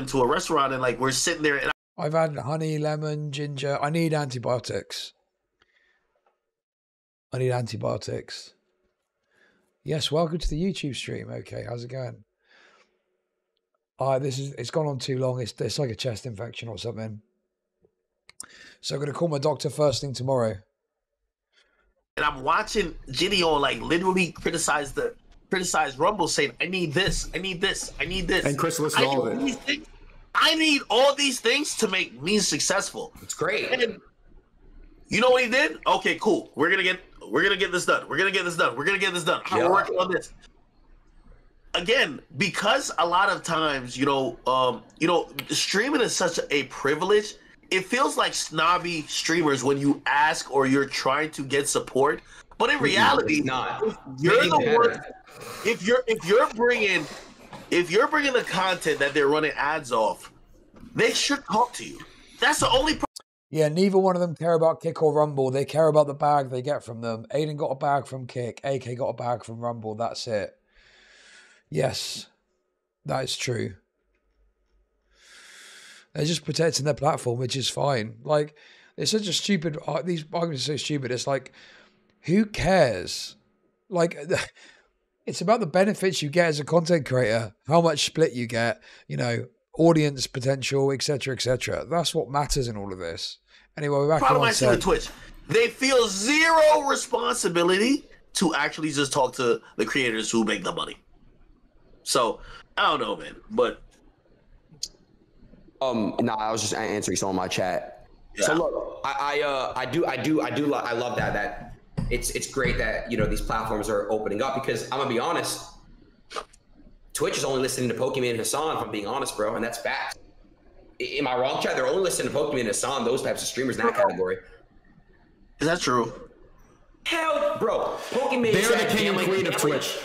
to a restaurant and like we're sitting there and I've had honey, lemon, ginger. I need antibiotics. Yes, welcome to the YouTube stream. Okay, how's it going? It's gone on too long. It's like a chest infection or something. So I'm gonna call my doctor first thing tomorrow. And I'm watching Jidion like literally criticize Rumble, saying, I need this, I need this, I need this. And Chris listened to all of it. I need all these things to make me successful. It's great. And you know what he did? Okay, cool. We're gonna get this done. We're gonna get this done. Yeah. We're working on this. Again, because a lot of times, you know, streaming is such a privilege. It feels like snobby streamers when you ask or you're trying to get support. But in reality, if you're bringing the content that they're running ads off, they should talk to you. That's the only problem. Yeah, neither one of them care about Kick or Rumble. They care about the bag they get from them. Aiden got a bag from Kick. AK got a bag from Rumble. That's it. Yes, that is true. They're just protecting their platform, which is fine. Like, it's such a stupid. These arguments are so stupid. It's like, who cares? Like, it's about the benefits you get as a content creator, how much split you get, you know, audience potential, etc., etc. That's what matters in all of this. Anyway, we're back to the problem I see with Twitch. They feel zero responsibility to actually just talk to the creators who make the money. So I don't know, man. But no, I was just answering some of my chat. Yeah. So look, I love that. It's great that, you know, these platforms are opening up, because I'm gonna be honest, Twitch is only listening to Pokimane and Hassan, if I'm being honest, bro, and that's facts. Am I wrong, Chad? They're only listening to Pokimane and Hassan, those types of streamers in that category. Is that true? Hell, bro. Pokimane said they're the king and queen of Twitch.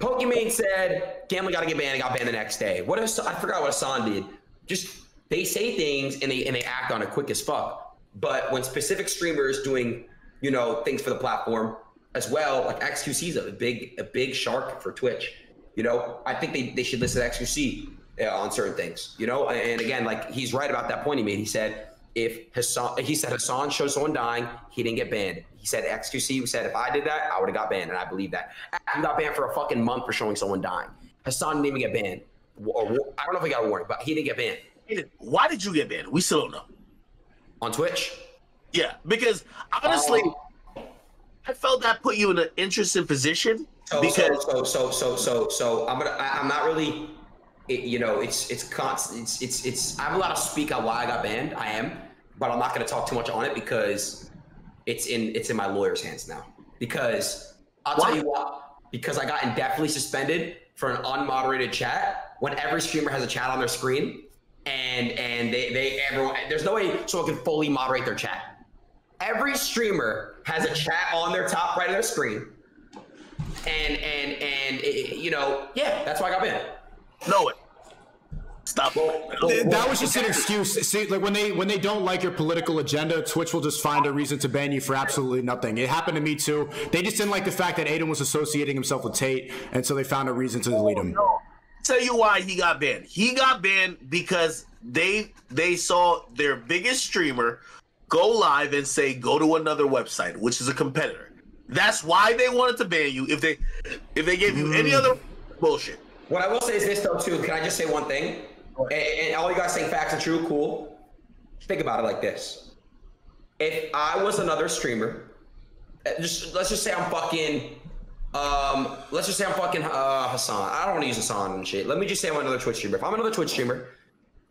Pokimane said, Gambling got to get banned and got banned the next day. What if, I forgot what Hassan did. Just, they say things and they act on it quick as fuck. But when specific streamers doing, you know, things for the platform as well, like XQC is a big shark for Twitch. You know, I think they should listen to XQC on certain things, you know? And again, like, he's right about that point he made. He said, Hassan showed someone dying, he didn't get banned. He said XQC said, if I did that, I would have got banned, and I believe that. He got banned for a fucking month for showing someone dying. Hassan didn't even get banned. I don't know if he got a warning, but he didn't get banned. Why did you get banned? We still don't know. On Twitch? Yeah, because honestly, I felt that put you in an interesting position. I'm not really. You know, it's constant. I have a lot of speak on why I got banned. I am, but I'm not going to talk too much on it because it's in my lawyer's hands now. Because I'll tell you what, because I got indefinitely suspended for an unmoderated chat when every streamer has a chat on their screen, and everyone, there's no way someone can fully moderate their chat. Every streamer has a chat on their top right of their screen, and you know, yeah, that's why I got banned. No, it. Stop. That was just an excuse. See, like when they don't like your political agenda, Twitch will just find a reason to ban you for absolutely nothing. It happened to me too. They just didn't like the fact that Adin was associating himself with Tate, and so they found a reason to delete him. No. Tell you why he got banned. He got banned because they saw their biggest streamer go live and say go to another website, which is a competitor. That's why they wanted to ban you. If they gave you any other bullshit. What I will say is this, though, too. Can I just say one thing? And all you guys saying facts are true, cool. Think about it like this. If I was another streamer, let's just say I'm fucking Hassan. I don't want to use Hassan and shit. Let me just say I'm another Twitch streamer. If I'm another Twitch streamer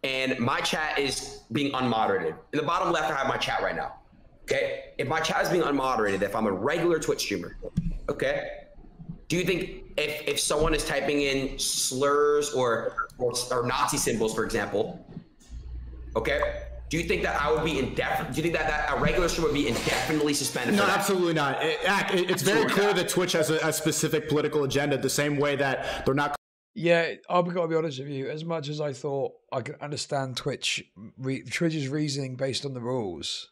and my chat is being unmoderated, in the bottom left, I have my chat right now, okay? If my chat is being unmoderated, if I'm a regular Twitch streamer, okay? Do you think if someone is typing in slurs or Nazi symbols, for example, okay, do you think that I would be indefinite? Do you think that a regular streamer would be indefinitely suspended? No, absolutely not. It's very clear that Twitch has a specific political agenda, the same way that they're not. Yeah, I've got to be honest with you. As much as I thought I could understand Twitch's reasoning based on the rules.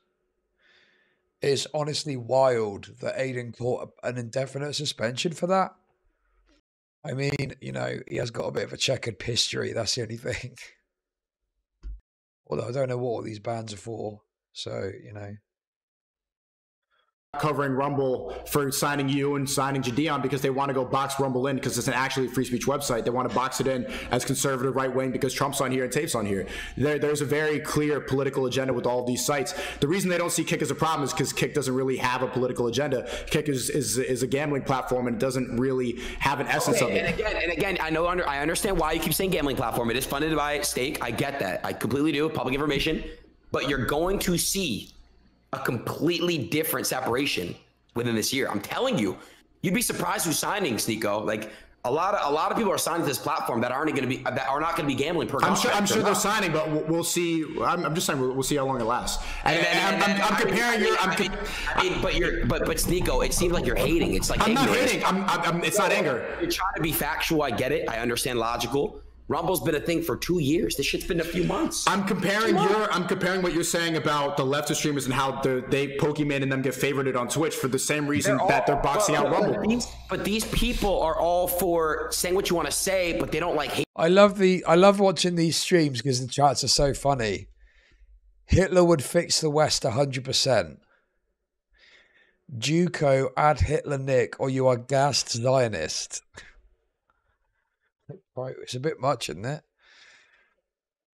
It's honestly wild that Adin caught an indefinite suspension for that. I mean, you know, he has got a bit of a checkered history. That's the only thing. Although I don't know what all these bans are for. So, you know. Covering Rumble for signing you and signing Jidion because they want to go box Rumble in because it's an actually free speech website. They want to box it in as conservative right wing because Trump's on here and Tate's on here. There's a very clear political agenda with all these sites. The reason they don't see Kick as a problem is because Kick doesn't really have a political agenda. Kick is a gambling platform and it doesn't really have an essence of it. And again, I understand why you keep saying gambling platform. It is funded by Stake. I get that. I completely do. Public information. But you're going to see a completely different separation within this year. I'm telling you, you'd be surprised who's signing, Sneako. Like a lot of people are signing to this platform that are not going to be gambling per contract. I'm sure they're signing, but we'll see. I'm just saying we'll see how long it lasts. But Sneako, it seems like you're hating. It's like I'm not hating. It's not anger. You're trying to be factual. I get it. I understand logical. Rumble's been a thing for 2 years. This shit's been a few months. I'm comparing what you're saying about the leftist streamers and how they Pokimane and them get favorited on Twitch for the same reason that they're boxing out Rumble. But these people are all for saying what you want to say, but they don't like hate. I love watching these streams because the chats are so funny. Hitler would fix the West 100%. Juco, add Hitler Nick, or you are gassed Zionist. Right, it's a bit much, isn't it?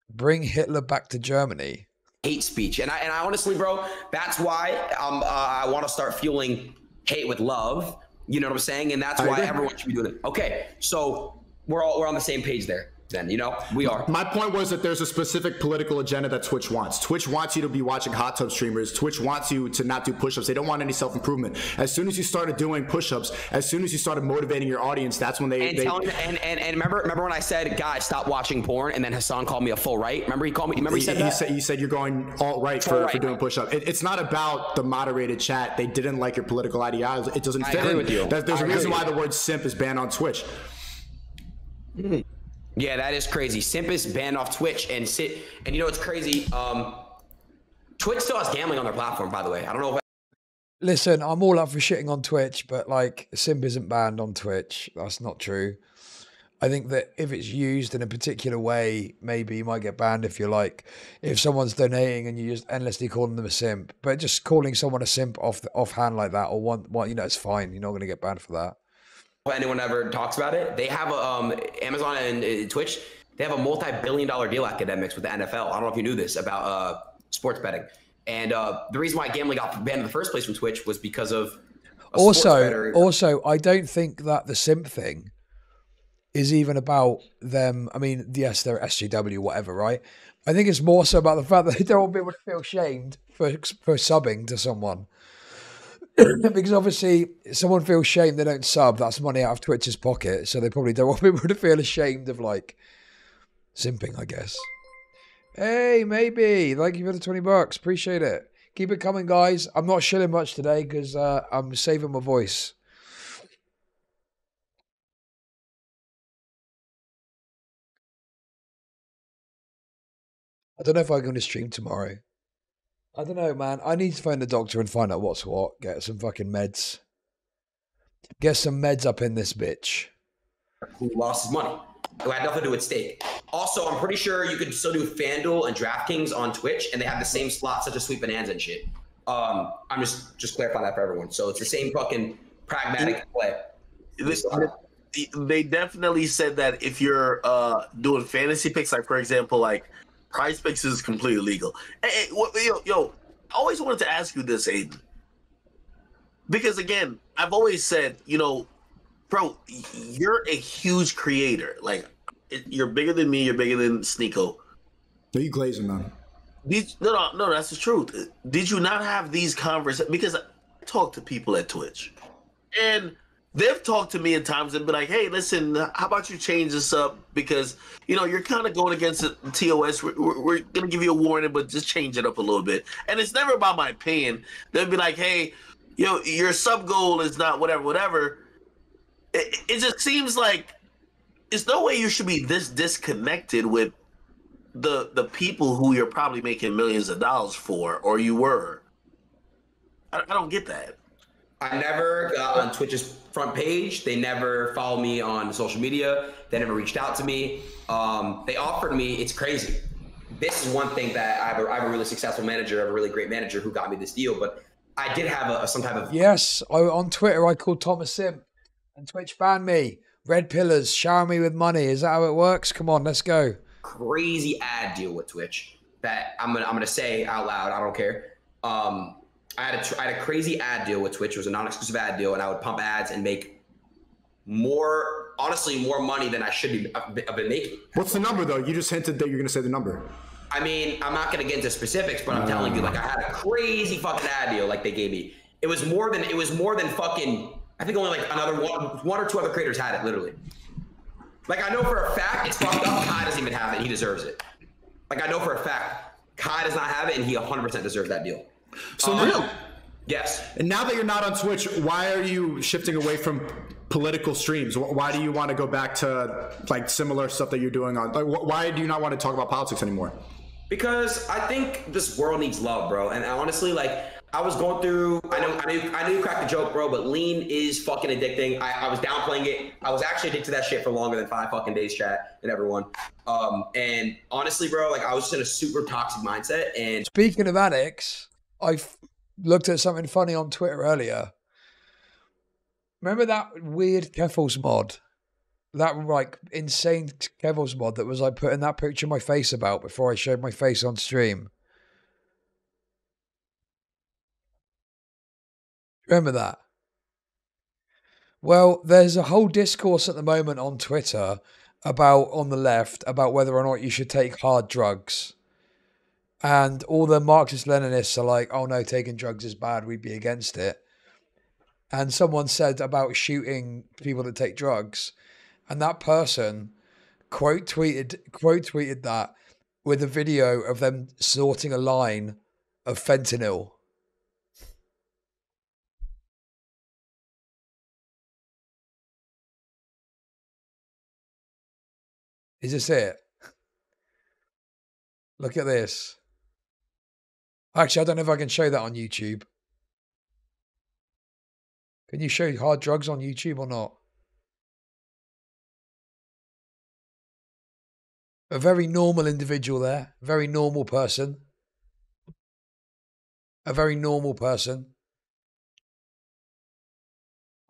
Bring Hitler back to Germany. Hate speech, and I honestly, bro, that's why I want to start fueling hate with love. You know what I'm saying? And that's why everyone should be doing it. Okay, so we're on the same page there. then, you know, we are. My point was that there's a specific political agenda that Twitch wants. Twitch wants you to be watching hot tub streamers. Twitch wants you to not do push-ups. They don't want any self-improvement. As soon as you started doing push-ups, as soon as you started motivating your audience, that's when they— And remember when I said, guys, stop watching porn, and then Hassan called me a full right? Remember he called me, remember he said that? He said you're going alt-right for doing push-ups. It's not about the moderated chat. They didn't like your political ideology. It doesn't fit in with you. There's a reason why the word simp is banned on Twitch. Mm. Yeah, that is crazy. Simp is banned off Twitch, and you know what's crazy? Twitch still has gambling on their platform, by the way. I don't know if— listen, I'm all up for shitting on Twitch, but like, simp isn't banned on Twitch. That's not true. I think that if it's used in a particular way, maybe you might get banned if you're like, if someone's donating and you just endlessly calling them a simp, but just calling someone a simp offhand like that, or you know, it's fine. You're not going to get banned for that. Anyone ever talks about it. They have a, Amazon and Twitch, they have a multi-billion-dollar deal, Academiks, with the NFL. I don't know if you knew this about sports betting. And the reason why gambling got banned in the first place from Twitch was because of a sports bettor. Also, I don't think that the simp thing is even about them. I mean, yes, they're SGW, whatever, right? I think it's more so about the fact that they don't want people to feel shamed for subbing to someone. Because obviously, if someone feels shame, they don't sub. That's money out of Twitch's pocket, so they probably don't want people to feel ashamed of like simping, I guess. Hey, maybe. Thank you for the 20 bucks. Appreciate it. Keep it coming, guys. I'm not shilling much today because I'm saving my voice. I don't know if I'm going to stream tomorrow. I don't know, man. I need to phone the doctor and find out what's what. Get some fucking meds. Get some meds up in this bitch. Who lost his money? Who had nothing to do with Stake. Also, I'm pretty sure you could still do FanDuel and DraftKings on Twitch, and they have the same slots, such as Sweet Bonanza and shit. I'm just clarifying that for everyone. So it's the same fucking pragmatic play. Listen, they definitely said that if you're doing fantasy picks, like for example, like Prize Picks is completely legal. Hey, yo, I always wanted to ask you this, Aiden. Because again, I've always said, you know, bro, you're a huge creator. Like, you're bigger than me, you're bigger than Sneako. Are you glazing, man? No, that's the truth. Did you not have these conversations? Because I talk to people at Twitch, and they've talked to me at times and been like, hey, listen, how about you change this up? Because, you know, you're kind of going against the TOS. We're going to give you a warning, but just change it up a little bit. And it's never about my opinion. They'll be like, hey, you know, your sub goal is not whatever, whatever. It just seems like there's no way you should be this disconnected with the people who you're probably making millions of dollars for, or you were. I don't get that. I never got on Twitch's front page. They never followed me on social media. They never reached out to me. They offered me, it's crazy. This is one thing that I have a really successful manager, I have a really great manager who got me this deal, but I did have some type of— yes, on Twitter, I called Thomas simp and Twitch banned me. Red pillars, shower me with money. Is that how it works? Come on, let's go. Crazy ad deal with Twitch that I'm gonna say out loud, I don't care. I had a crazy ad deal with Twitch. It was a non-exclusive ad deal, and I would pump ads and make more, honestly, more money than I should be. I've been making. What's the number though? You just hinted that you're gonna say the number. I mean, I'm not gonna get into specifics, but I'm telling you, like, I had a crazy fucking ad deal. Like, they gave me, it was more than fucking, I think only like another one or two other creators had it, literally. Like, I know for a fact it's fucked up. Kai doesn't even have it. He deserves it. Like, I know for a fact Kai does not have it, and he 100% deserves that deal. So now, yes. And now that you're not on Twitch, why are you shifting away from political streams? Why do you want to go back to like similar stuff that you're doing on? Like, why do you not want to talk about politics anymore? Because I think this world needs love, bro. And I honestly, like, I was going through. I knew you cracked the joke, bro. But lean is fucking addicting. I was downplaying it. I was actually addicted to that shit for longer than 5 fucking days, chat, and everyone. And honestly, bro, like, I was just in a super toxic mindset. And speaking of addicts, I looked at something funny on Twitter earlier. Remember that weird Keffels mod? That like insane Keffels mod that was like putting that picture of my face about before I showed my face on stream. Remember that? Well, there's a whole discourse at the moment on Twitter about, on the left, about whether or not you should take hard drugs. And all the Marxist-Leninists are like, oh no, taking drugs is bad, we'd be against it. And someone said about shooting people that take drugs. And that person quote tweeted that with a video of them sorting a line of fentanyl. Is this it? Look at this. Actually, I don't know if I can show that on YouTube. Can you show hard drugs on YouTube or not? A very normal individual there. Very normal person. A very normal person.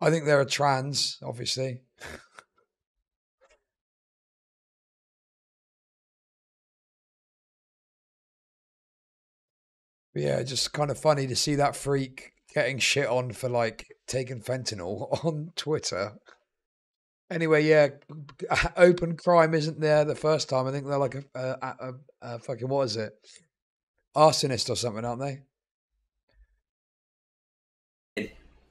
I think they're a trans, obviously. Yeah, just kind of funny to see that freak getting shit on for like taking fentanyl on Twitter. Anyway, yeah, open crime isn't there the first time. I think they're like a fucking, what is it? Arsonist or something, aren't they?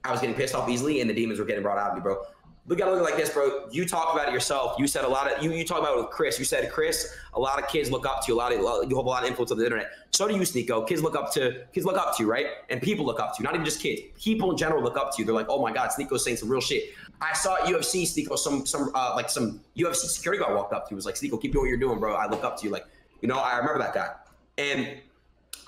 I was getting pissed off easily and the demons were getting brought out of me, bro. We gotta look at it like this, bro. You talk about it yourself. You said a lot of, you talk about it with Chris. You said, Chris, a lot of kids look up to you. You have a lot of influence on the internet. So do you, Sneako. Kids look up to you, right? And people look up to you, not even just kids. People in general look up to you. They're like, oh my God, Sneako's saying some real shit. I saw at UFC, Sneako, some UFC security guard walked up to you. He was like, Sneako, keep doing what you're doing, bro. I look up to you. Like, you know, I remember that guy. And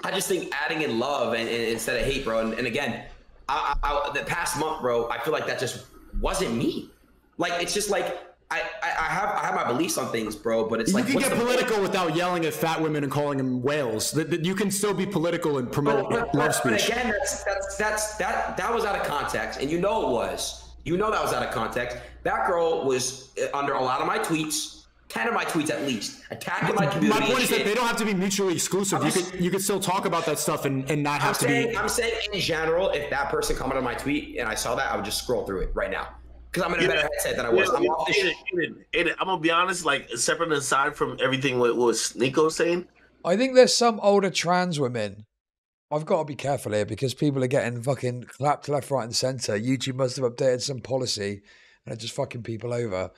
I just think adding in love and instead of hate, bro. And again, the past month, bro, I feel like that just wasn't me. Like, it's just like I have my beliefs on things, bro, but it's like you can get political without yelling at fat women and calling them whales. That you can still be political and promote love speech. But again, that was out of context, and you know it was. You know that was out of context. That girl was under a lot of my tweets. 10 of my tweets at least, attacking my community. My point is that they don't have to be mutually exclusive. You could still talk about that stuff and not have to be. I'm saying in general, if that person commented on my tweet and I saw that, I would just scroll through it right now. Because I'm in a better headset than I was. I'm off this shit. I'm going to be honest, like, separate and aside from everything what was Sneako saying, I think there's some older trans women. I've got to be careful here because people are getting fucking clapped left, right, and center. YouTube must have updated some policy and they're just fucking people over.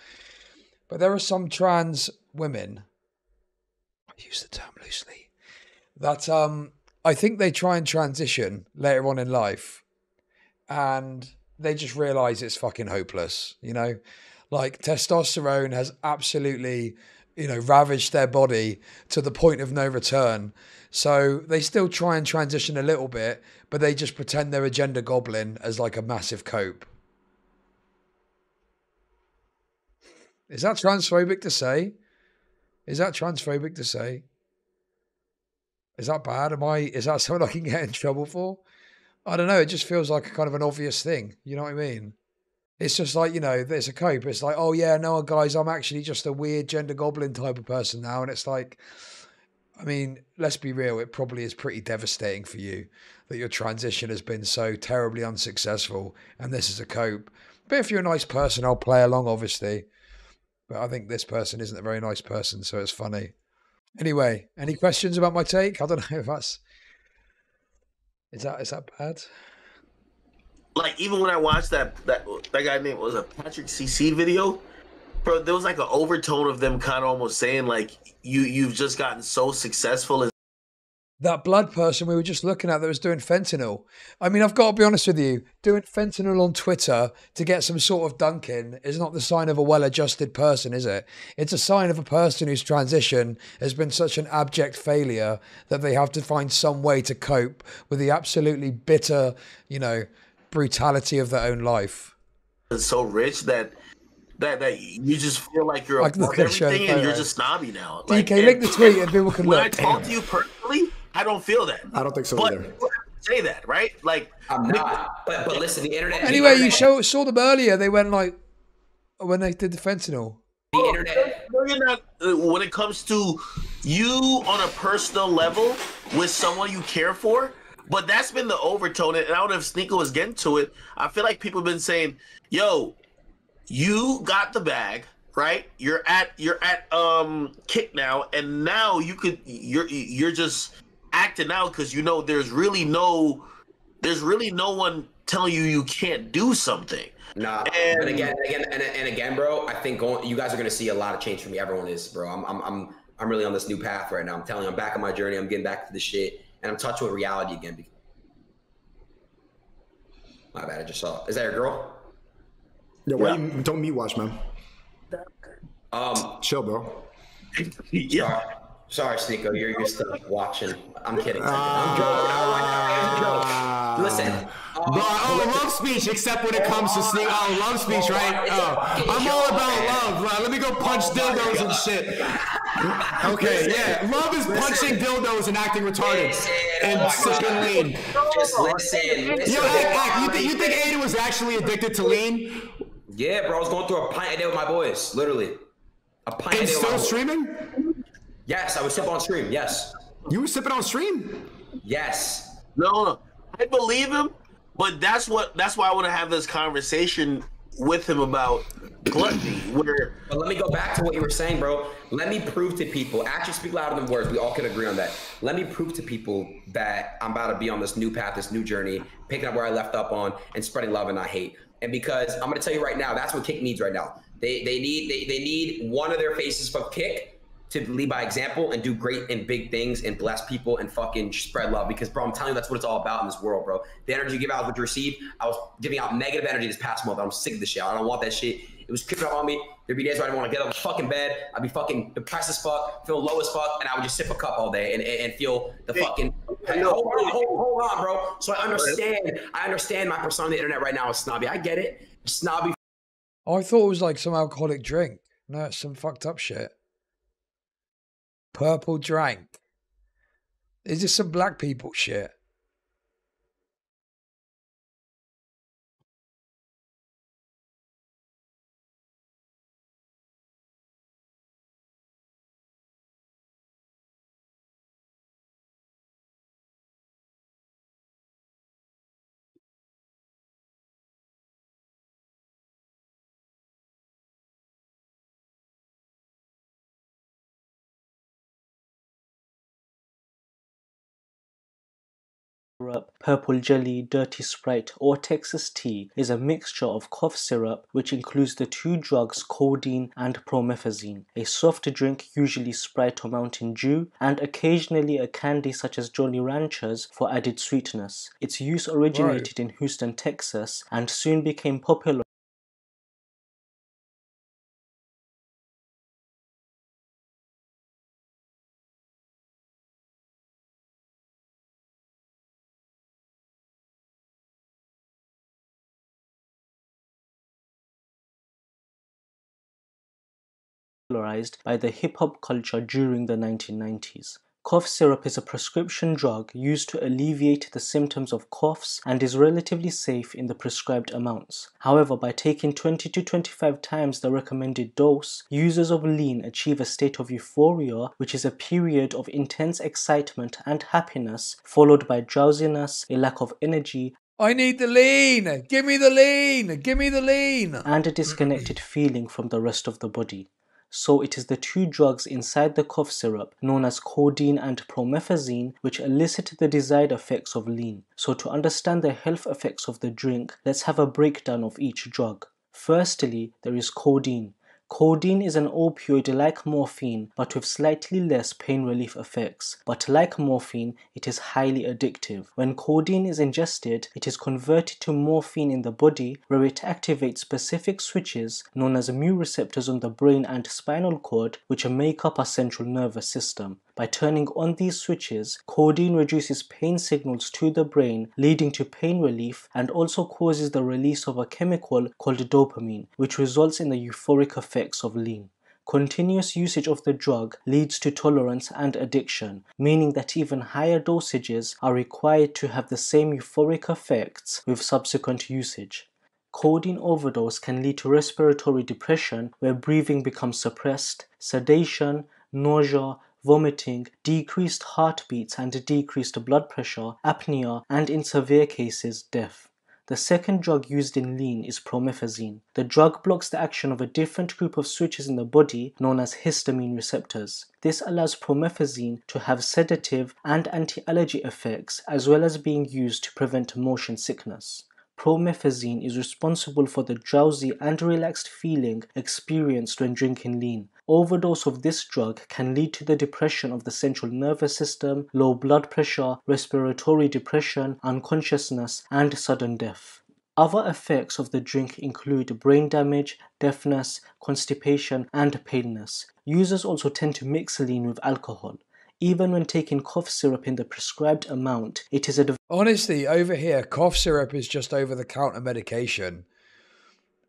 But there are some trans women, I use the term loosely, that I think they try and transition later on in life and they just realize it's fucking hopeless, you know? Like testosterone has absolutely, you know, ravaged their body to the point of no return. So they still try and transition a little bit, but they just pretend they're a gender goblin as like a massive cope. Is that transphobic to say? Is that transphobic to say? Is that bad? Is that something I can get in trouble for? I don't know. It just feels like kind of an obvious thing. You know what I mean? It's just like, you know, there's a cope. It's like, oh yeah, no guys, I'm actually just a weird gender goblin type of person now. And it's like, I mean, let's be real. It probably is pretty devastating for you that your transition has been so terribly unsuccessful. And this is a cope. But if you're a nice person, I'll play along, obviously. But I think this person isn't a very nice person, so it's funny. Anyway, any questions about my take? I don't know if that's... Is that bad? Like, even when I watched that guy named, was a Patrick CC video, bro, there was like an overtone of them kind of almost saying, like, you've just gotten so successful. And that blood person we were just looking at that was doing fentanyl. I mean, I've got to be honest with you, doing fentanyl on Twitter to get some sort of dunk in is not the sign of a well-adjusted person, is it? It's a sign of a person whose transition has been such an abject failure that they have to find some way to cope with the absolutely bitter, you know, brutality of their own life. It's so rich that you just feel like you're above everything and you're just snobby now. Like, DK, link the tweet and people can look. When I talk to you personally, I don't feel that. I don't think so either. People say that, right? Like, I'm not. But listen, the internet. Anyway, you saw them earlier. They went like when they did the fentanyl. The internet. When it comes to you on a personal level with someone you care for, but that's been the overtone. And I don't know if Sneako was getting to it. I feel like people have been saying, "Yo, you got the bag. right? You're at Kick now, and now you're just acting out because you know there's really no one telling you you can't do something. Nah, and again, bro, I think you guys are gonna see a lot of change from me. Everyone is, bro. I'm really on this new path right now. I'm telling you, I'm back on my journey. I'm getting back to the shit, and I'm touching with reality again. My bad, I just saw. Is that your girl? Yeah, why you don't me watch, man? Chill, bro. Yeah. Sorry, Sneako, you're still watching. I'm kidding. I'm joking. Listen. Bro, I don't love speech except when it comes to Sneako. I don't love speech, right? I'm all about love, bro. Let me go punch dildos and shit. Okay, yeah. Love is punching dildos and acting retarded. And sipping lean. Just listen. Yo, you think Aiden was actually addicted to lean? Yeah, bro. I was going through a pint a day with my boys, literally. A pint a day with my boys. And still streaming? Yes, I was sipping on stream, yes. You were sipping on stream? Yes. No, I believe him. But that's why I want to have this conversation with him about gluttony. But let me go back to what you were saying, bro. Let me prove to people, actually speak louder than words, we all can agree on that. Let me prove to people that I'm about to be on this new path, this new journey, picking up where I left up on and spreading love and not hate. And because I'm gonna tell you right now, that's what Kick needs right now. They need one of their faces from Kick to lead by example and do great and big things and bless people and fucking spread love. Because, bro, I'm telling you, that's what it's all about in this world, bro. The energy you give out is what you receive. I was giving out negative energy this past month. I'm sick of this shit. I don't want that shit. It was creeping up on me. There'd be days where I didn't want to get out of the fucking bed. I'd be fucking depressed as fuck, feel low as fuck, and I would just sip a cup all day and feel the fucking... Hey, hold on, bro. So I understand my persona on the internet right now is snobby. I get it. Snobby. I thought it was like some alcoholic drink. No, it's some fucked up shit. Purple drank. Is this some black people shit? Syrup, purple jelly, dirty Sprite, or Texas tea is a mixture of cough syrup which includes the two drugs codeine and promethazine, a soft drink usually Sprite or Mountain Dew, and occasionally a candy such as Jolly Ranchers for added sweetness. Its use originated in Houston, Texas, and soon became popular. By the hip-hop culture during the 1990s. Cough syrup is a prescription drug used to alleviate the symptoms of coughs and is relatively safe in the prescribed amounts. However, by taking 20 to 25 times the recommended dose, users of lean achieve a state of euphoria, which is a period of intense excitement and happiness, followed by drowsiness, a lack of energy, I need the lean! Give me the lean! Give me the lean! And a disconnected feeling from the rest of the body. So it is the two drugs inside the cough syrup, known as codeine and promethazine, which elicit the desired effects of lean. So to understand the health effects of the drink, let's have a breakdown of each drug. Firstly, there is codeine. Codeine is an opioid like morphine, but with slightly less pain relief effects. But like morphine, it is highly addictive. When codeine is ingested, it is converted to morphine in the body, where it activates specific switches known as mu receptors on the brain and spinal cord, which make up our central nervous system. By turning on these switches, codeine reduces pain signals to the brain, leading to pain relief, and also causes the release of a chemical called dopamine, which results in the euphoric effects of lean. Continuous usage of the drug leads to tolerance and addiction, meaning that even higher dosages are required to have the same euphoric effects with subsequent usage. Codeine overdose can lead to respiratory depression, where breathing becomes suppressed, sedation, nausea, vomiting, decreased heartbeats and decreased blood pressure, apnea, and in severe cases, death. The second drug used in lean is promethazine. The drug blocks the action of a different group of switches in the body known as histamine receptors. This allows promethazine to have sedative and anti-allergy effects as well as being used to prevent motion sickness. Promethazine is responsible for the drowsy and relaxed feeling experienced when drinking lean. Overdose of this drug can lead to the depression of the central nervous system, low blood pressure, respiratory depression, unconsciousness, and sudden death. Other effects of the drink include brain damage, deafness, constipation, and paleness. Users also tend to mix lean with alcohol. Even when taking cough syrup in the prescribed amount, it is a... Honestly, over here, cough syrup is just over-the-counter medication.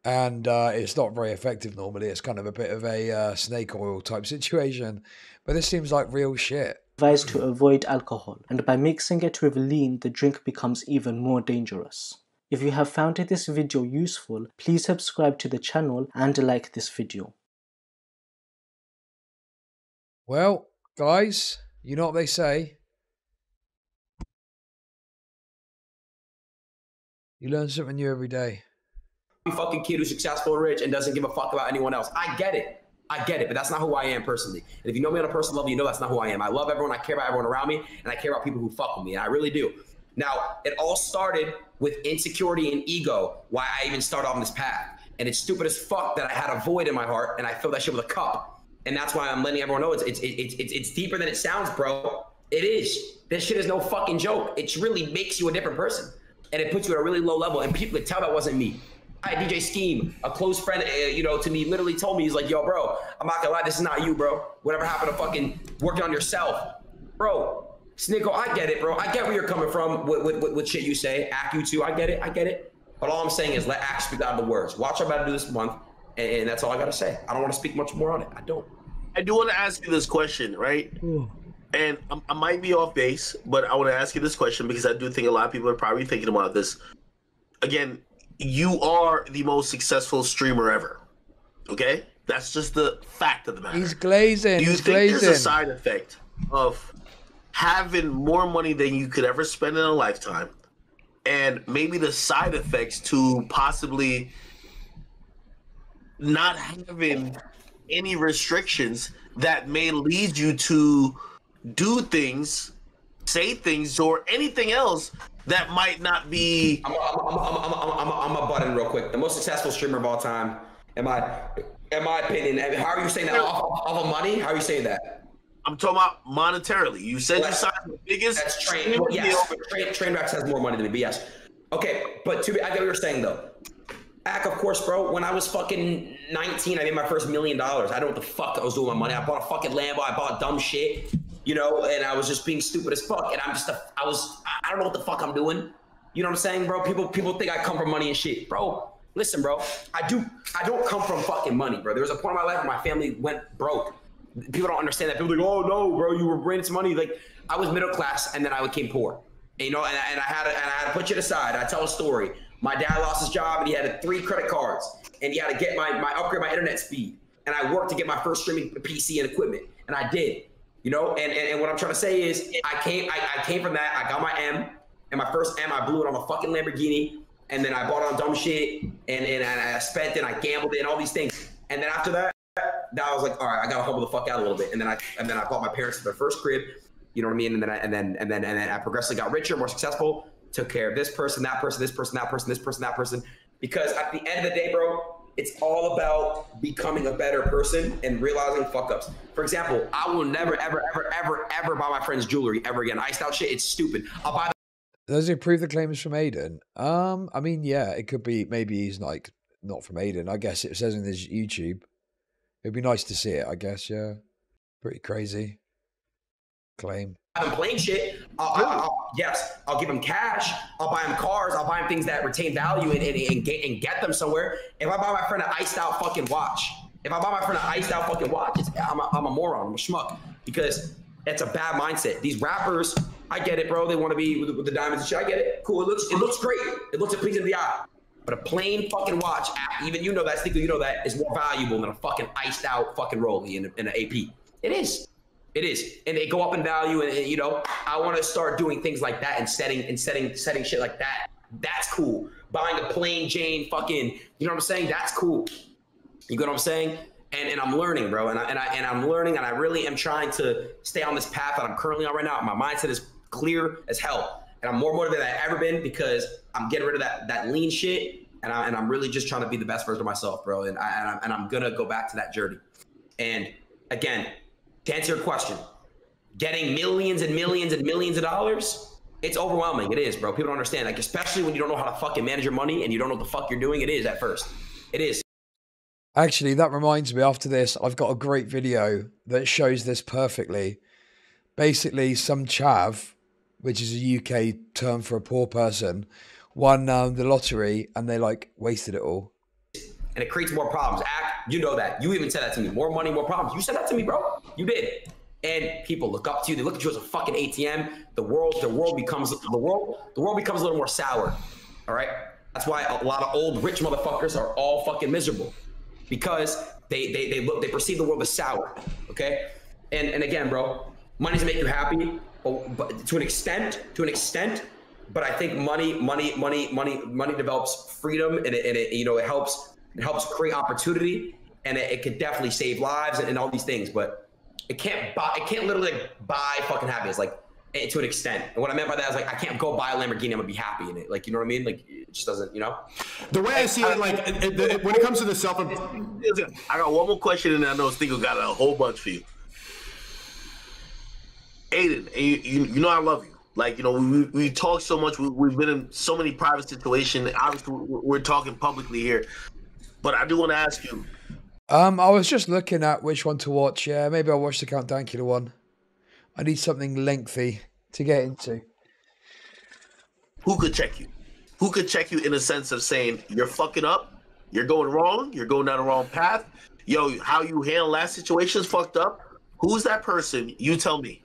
And it's not very effective normally. It's kind of a bit of a snake oil type situation. But this seems like real shit. Advised to avoid alcohol. And by mixing it with lean, the drink becomes even more dangerous. If you have found this video useful, please subscribe to the channel and like this video. Well... guys, you know what they say. You learn something new every day. I'm a fucking kid who's successful, rich, and doesn't give a fuck about anyone else. I get it, but that's not who I am personally. And if you know me on a personal level, you know that's not who I am. I love everyone, I care about everyone around me, and I care about people who fuck with me, and I really do. Now, it all started with insecurity and ego, why I even started on this path. And it's stupid as fuck that I had a void in my heart, and I filled that shit with a cup. And that's why I'm letting everyone know it's deeper than it sounds, bro. It is. This shit is no fucking joke. It really makes you a different person. And it puts you at a really low level. And people could tell that wasn't me. I had DJ Scheme, a close friend, you know, to me, literally told me, he's like, yo, bro, I'm not gonna lie, this is not you, bro. Whatever happened to fucking working on yourself. Bro, Sneako, I get it, bro. I get where you're coming from with shit you say. Act you too, I get it, I get it. But all I'm saying is let acts speak out of the words. Watch what I'm about to do this month. And that's all I gotta say. I don't want to speak much more on it. I don't. I do want to ask you this question, right? Ooh. And I might be off base, but I want to ask you this question because I do think a lot of people are probably thinking about this. Again, you are the most successful streamer ever. Okay, that's just the fact of the matter. He's glazing. Do you think there's a side effect of having more money than you could ever spend in a lifetime, and maybe the side effects to possibly not having any restrictions that may lead you to do things, say things, or anything else that might not be... I'm a button real quick. The most successful streamer of all time, in my opinion. I mean, how are you saying that? Off of money? How are you saying that? I'm talking about monetarily. You said you signed the biggest... That's Trainwrecks has more money than me, but yes. Okay, but I get what you're saying, though. Ack, of course, bro. When I was fucking 19, I made my first $1 million. I don't know what the fuck I was doing with my money. I bought a fucking Lambo. I bought dumb shit, you know, and I was just being stupid as fuck. And I'm just, I don't know what the fuck I'm doing. You know what I'm saying, bro? People think I come from money and shit. Bro, listen, bro. I don't come from fucking money, bro. There was a point in my life where my family went broke. People don't understand that. People are like, oh, no, bro, you were bringing some money. Like, I was middle class and then I became poor. And, you know, and I had to put shit aside. I tell a story. My dad lost his job and he had 3 credit cards and he had to get upgrade my internet speed. And I worked to get my first streaming PC and equipment. And I did, you know, and what I'm trying to say is I came from that. I got my M, and my first M, I blew it on a fucking Lamborghini. And then I bought on dumb shit and I spent it, I gambled it and all these things. And then after that I was like, all right, I got to humble the fuck out a little bit. And then I bought my parents their first crib, you know what I mean? And then I progressively got richer, more successful. Took care of this person, that person, this person, that person, this person, that person. Because at the end of the day, bro, it's all about becoming a better person and realizing fuck-ups. For example, I will never, ever, ever, ever, ever buy my friend's jewelry ever again. Iced out shit, it's stupid. I'll buy Those who prove the claims from Adin. I mean, yeah, it could be, maybe he's like, not from Adin. I guess it says in his YouTube. It'd be nice to see it, I guess, yeah. Pretty crazy claim. I'm playing shit. I'll give them cash. I'll buy them cars. I'll buy them things that retain value and get them somewhere. If I buy my friend an iced out fucking watch, I'm a moron. I'm a schmuck because it's a bad mindset. These rappers, I get it, bro. They want to be with the diamonds and shit. I get it. Cool. It looks great. It looks a pleasing to the eye. But a plain fucking watch, even you know that, Sneako, you know that is more valuable than a fucking iced out fucking Rollie in an AP. It is. It is, and they go up in value, and you know, I want to start doing things like that and setting shit like that That's cool. Buying a plain Jane fucking, you know what I'm saying? That's cool. You get what I'm saying? And I'm learning, bro. And I'm learning, and I really am trying to stay on this path that I'm currently on right now. My mindset is clear as hell, and I'm more motivated than I've ever been because I'm getting rid of that lean shit, and I'm really just trying to be the best version of myself, bro. And I'm gonna go back to that journey. And again, to answer your question, getting millions and millions and millions of dollars, it's overwhelming. It is, bro. People don't understand. Like, especially when you don't know how to fucking manage your money and you don't know what the fuck you're doing. It is at first. It is. Actually, that reminds me, after this, I've got a great video that shows this perfectly. Basically, some chav, which is a UK term for a poor person, won the lottery and they like wasted it all. And it creates more problems. You know that. You even said that to me. More money, more problems. You said that to me, bro. You did. And people look up to you. They look at you as a fucking ATM. The world becomes a little more sour. All right. That's why a lot of old rich motherfuckers are all fucking miserable. Because they perceive the world as sour, okay? And again, bro, money to make you happy, but to an extent, but I think money develops freedom, and it you know, it helps create opportunity, and it can definitely save lives and all these things, but it can't literally like buy fucking happiness, like, to an extent. And what I meant by that is, like, I can't go buy a Lamborghini, I'm gonna be happy in it. Like, you know what I mean? Like, it just doesn't, you know? The way I see it, like, when it comes to the self- I got one more question, and I know Sneako got a whole bunch for you. Adin, you know I love you. Like, you know, we talk so much, we've been in so many private situations, obviously we're talking publicly here, but I do wanna ask you. I was just looking at which one to watch. Yeah, maybe I'll watch the Countdown Killer one. I need something lengthy to get into. Who could check you? Who could check you in a sense of saying, you're fucking up, you're going wrong, you're going down the wrong path. Yo, how you handle last situation's fucked up. Who's that person? You tell me.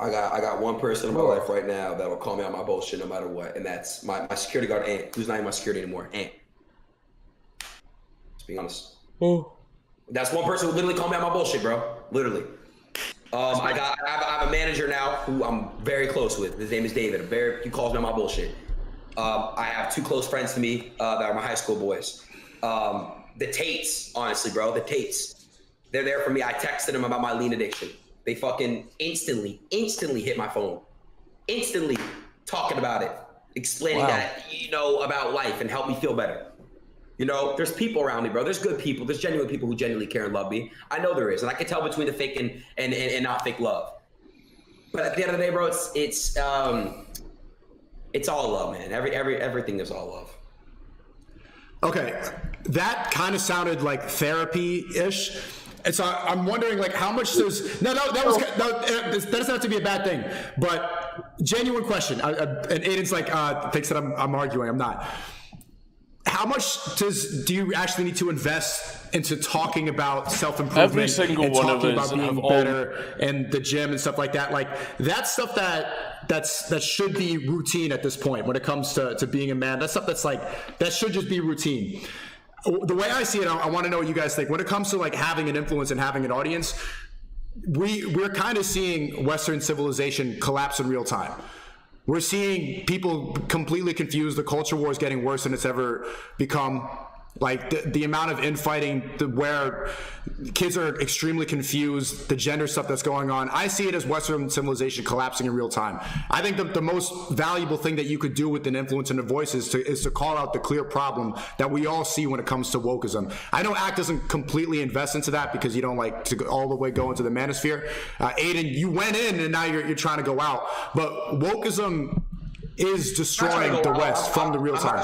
I got one person in my life right now that will call me on my bullshit no matter what, and that's my security guard, Ant, who's not even my security anymore, Ant. Let's be honest. Oh. That's one person who literally called me on my bullshit, bro. Literally. I have a manager now who I'm very close with. His name is David. He calls me on my bullshit. I have two close friends to me that are my high school boys. The Tates, honestly, bro, the Tates. They're there for me. I texted them about my lean addiction. They fucking instantly hit my phone. Instantly talking about it, explaining that, you know, about life and help me feel better. You know, there's people around me, bro. There's good people. There's genuine people who genuinely care and love me. I know there is, and I can tell between the fake and not fake love. But at the end of the day, bro, it's all love, man. Everything is all love. Okay, that kind of sounded like therapy-ish. And so I'm wondering, like, how much does that doesn't have to be a bad thing, but genuine question. And Aiden's like thinks that I'm arguing. I'm not. How much do you actually need to invest into talking about self-improvement? Every single one of us about being better and the gym and stuff like that. Like, that's stuff that should be routine at this point when it comes to being a man. That's stuff that's like, that should just be routine. The way I see it, I want to know what you guys think. When it comes to like having an influence and having an audience, we're kind of seeing Western civilization collapse in real time. We're seeing people completely confused. The culture war is getting worse than it's ever become. Like the amount of infighting, where kids are extremely confused, the gender stuff that's going on. I see it as Western civilization collapsing in real time. I think the most valuable thing that you could do with an influence and a voice is to call out the clear problem that we all see when it comes to wokeism. I know ACT doesn't completely invest into that because you don't like to all the way go into the manosphere. Adin, you went in and now you're trying to go out. But wokeism is destroying the West from the real time.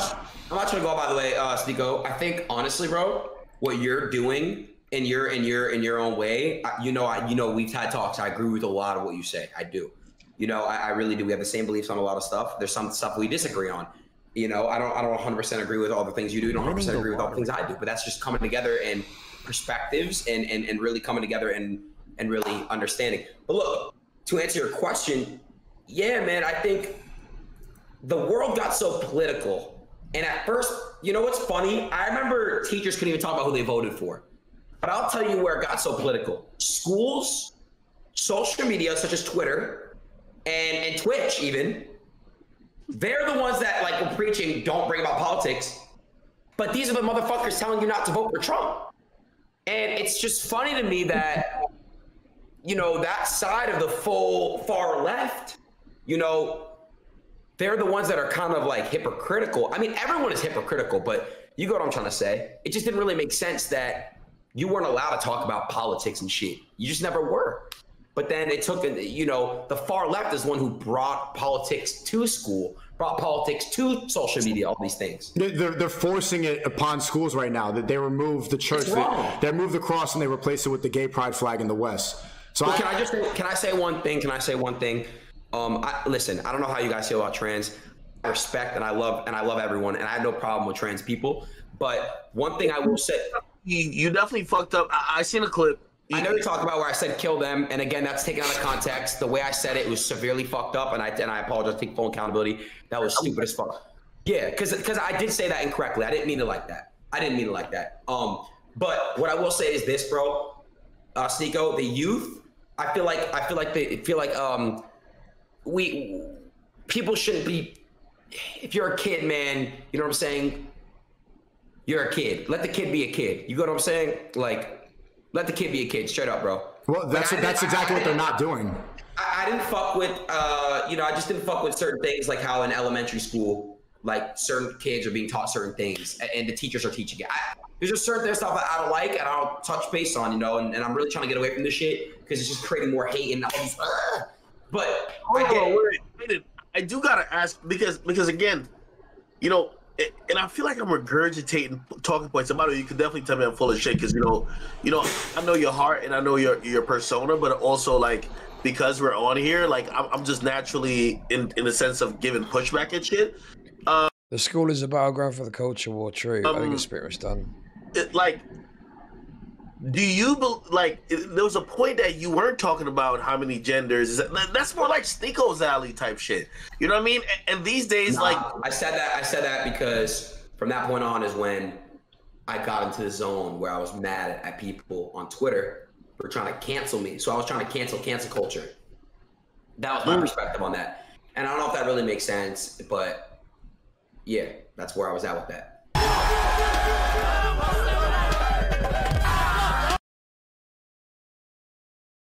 I'm not trying to go, by the way, Sneako. I think honestly, bro, what you're doing in your own way, you know, we've had talks. I agree with a lot of what you say. I do. You know, I really do. We have the same beliefs on a lot of stuff. There's some stuff we disagree on. You know, I don't 100% agree with all the things you do. I don't 100% agree with all the things I do. But that's just coming together and perspectives and really coming together and really understanding. But look, to answer your question, yeah, man, I think the world got so political. And at first, you know what's funny? I remember teachers couldn't even talk about who they voted for. But I'll tell you where it got so political. Schools, social media, such as Twitter, and Twitch even, They're the ones that like were preaching, don't bring about politics. But these are the motherfuckers telling you not to vote for Trump. And it's just funny to me that, you know, that side of the full far left, you know, they're the ones that are kind of like hypocritical. I mean, everyone is hypocritical, but you get what I'm trying to say. It just didn't really make sense that you weren't allowed to talk about politics and shit. You just never were. But then it took, you know, the far left is one who brought politics to school, brought politics to social media, all these things. They're forcing it upon schools right now. That they remove the church, they remove the cross, and they replace it with the gay pride flag in the West. So well, can I say one thing? Listen, I don't know how you guys feel about trans. I respect and I love everyone, and I have no problem with trans people. But one thing I will say, you definitely fucked up. I seen a clip. I know you talk about where I said kill them, and again, that's taken out of context. The way I said it was severely fucked up, and I apologize. I take full accountability. That was stupid as fuck. Yeah, because I did say that incorrectly. I didn't mean it like that. But what I will say is this, bro, Sneako, the youth. I feel like people shouldn't be. If you're a kid, man, you know what I'm saying. You're a kid. Let the kid be a kid. You know what I'm saying? Like. Let the kid be a kid, straight up, bro. Well, that's exactly what they're not doing. I didn't fuck with, you know, I just didn't fuck with certain things, like how in elementary school, like certain kids are being taught certain things, and the teachers are teaching it. There's just certain stuff that I don't like, and I don't touch base on, you know, and I'm really trying to get away from this shit because it's just creating more hate and all these. But I do gotta ask because again, you know. And I feel like I'm regurgitating talking points about it. You can definitely tell me I'm full of shit because you know, I know your heart and I know your persona, but also like because we're on here, like I'm just naturally in the sense of giving pushback and shit. The school is a battleground for the culture war. True, I think the spirit is done. Do you there was a point that you weren't talking about how many genders? That's more like Sneako's alley type shit. You know what I mean? And these days, I said that because from that point on is when I got into the zone where I was mad at people on Twitter for trying to cancel me. So I was trying to cancel culture. That was my perspective on that. And I don't know if that really makes sense, but yeah, that's where I was at with that.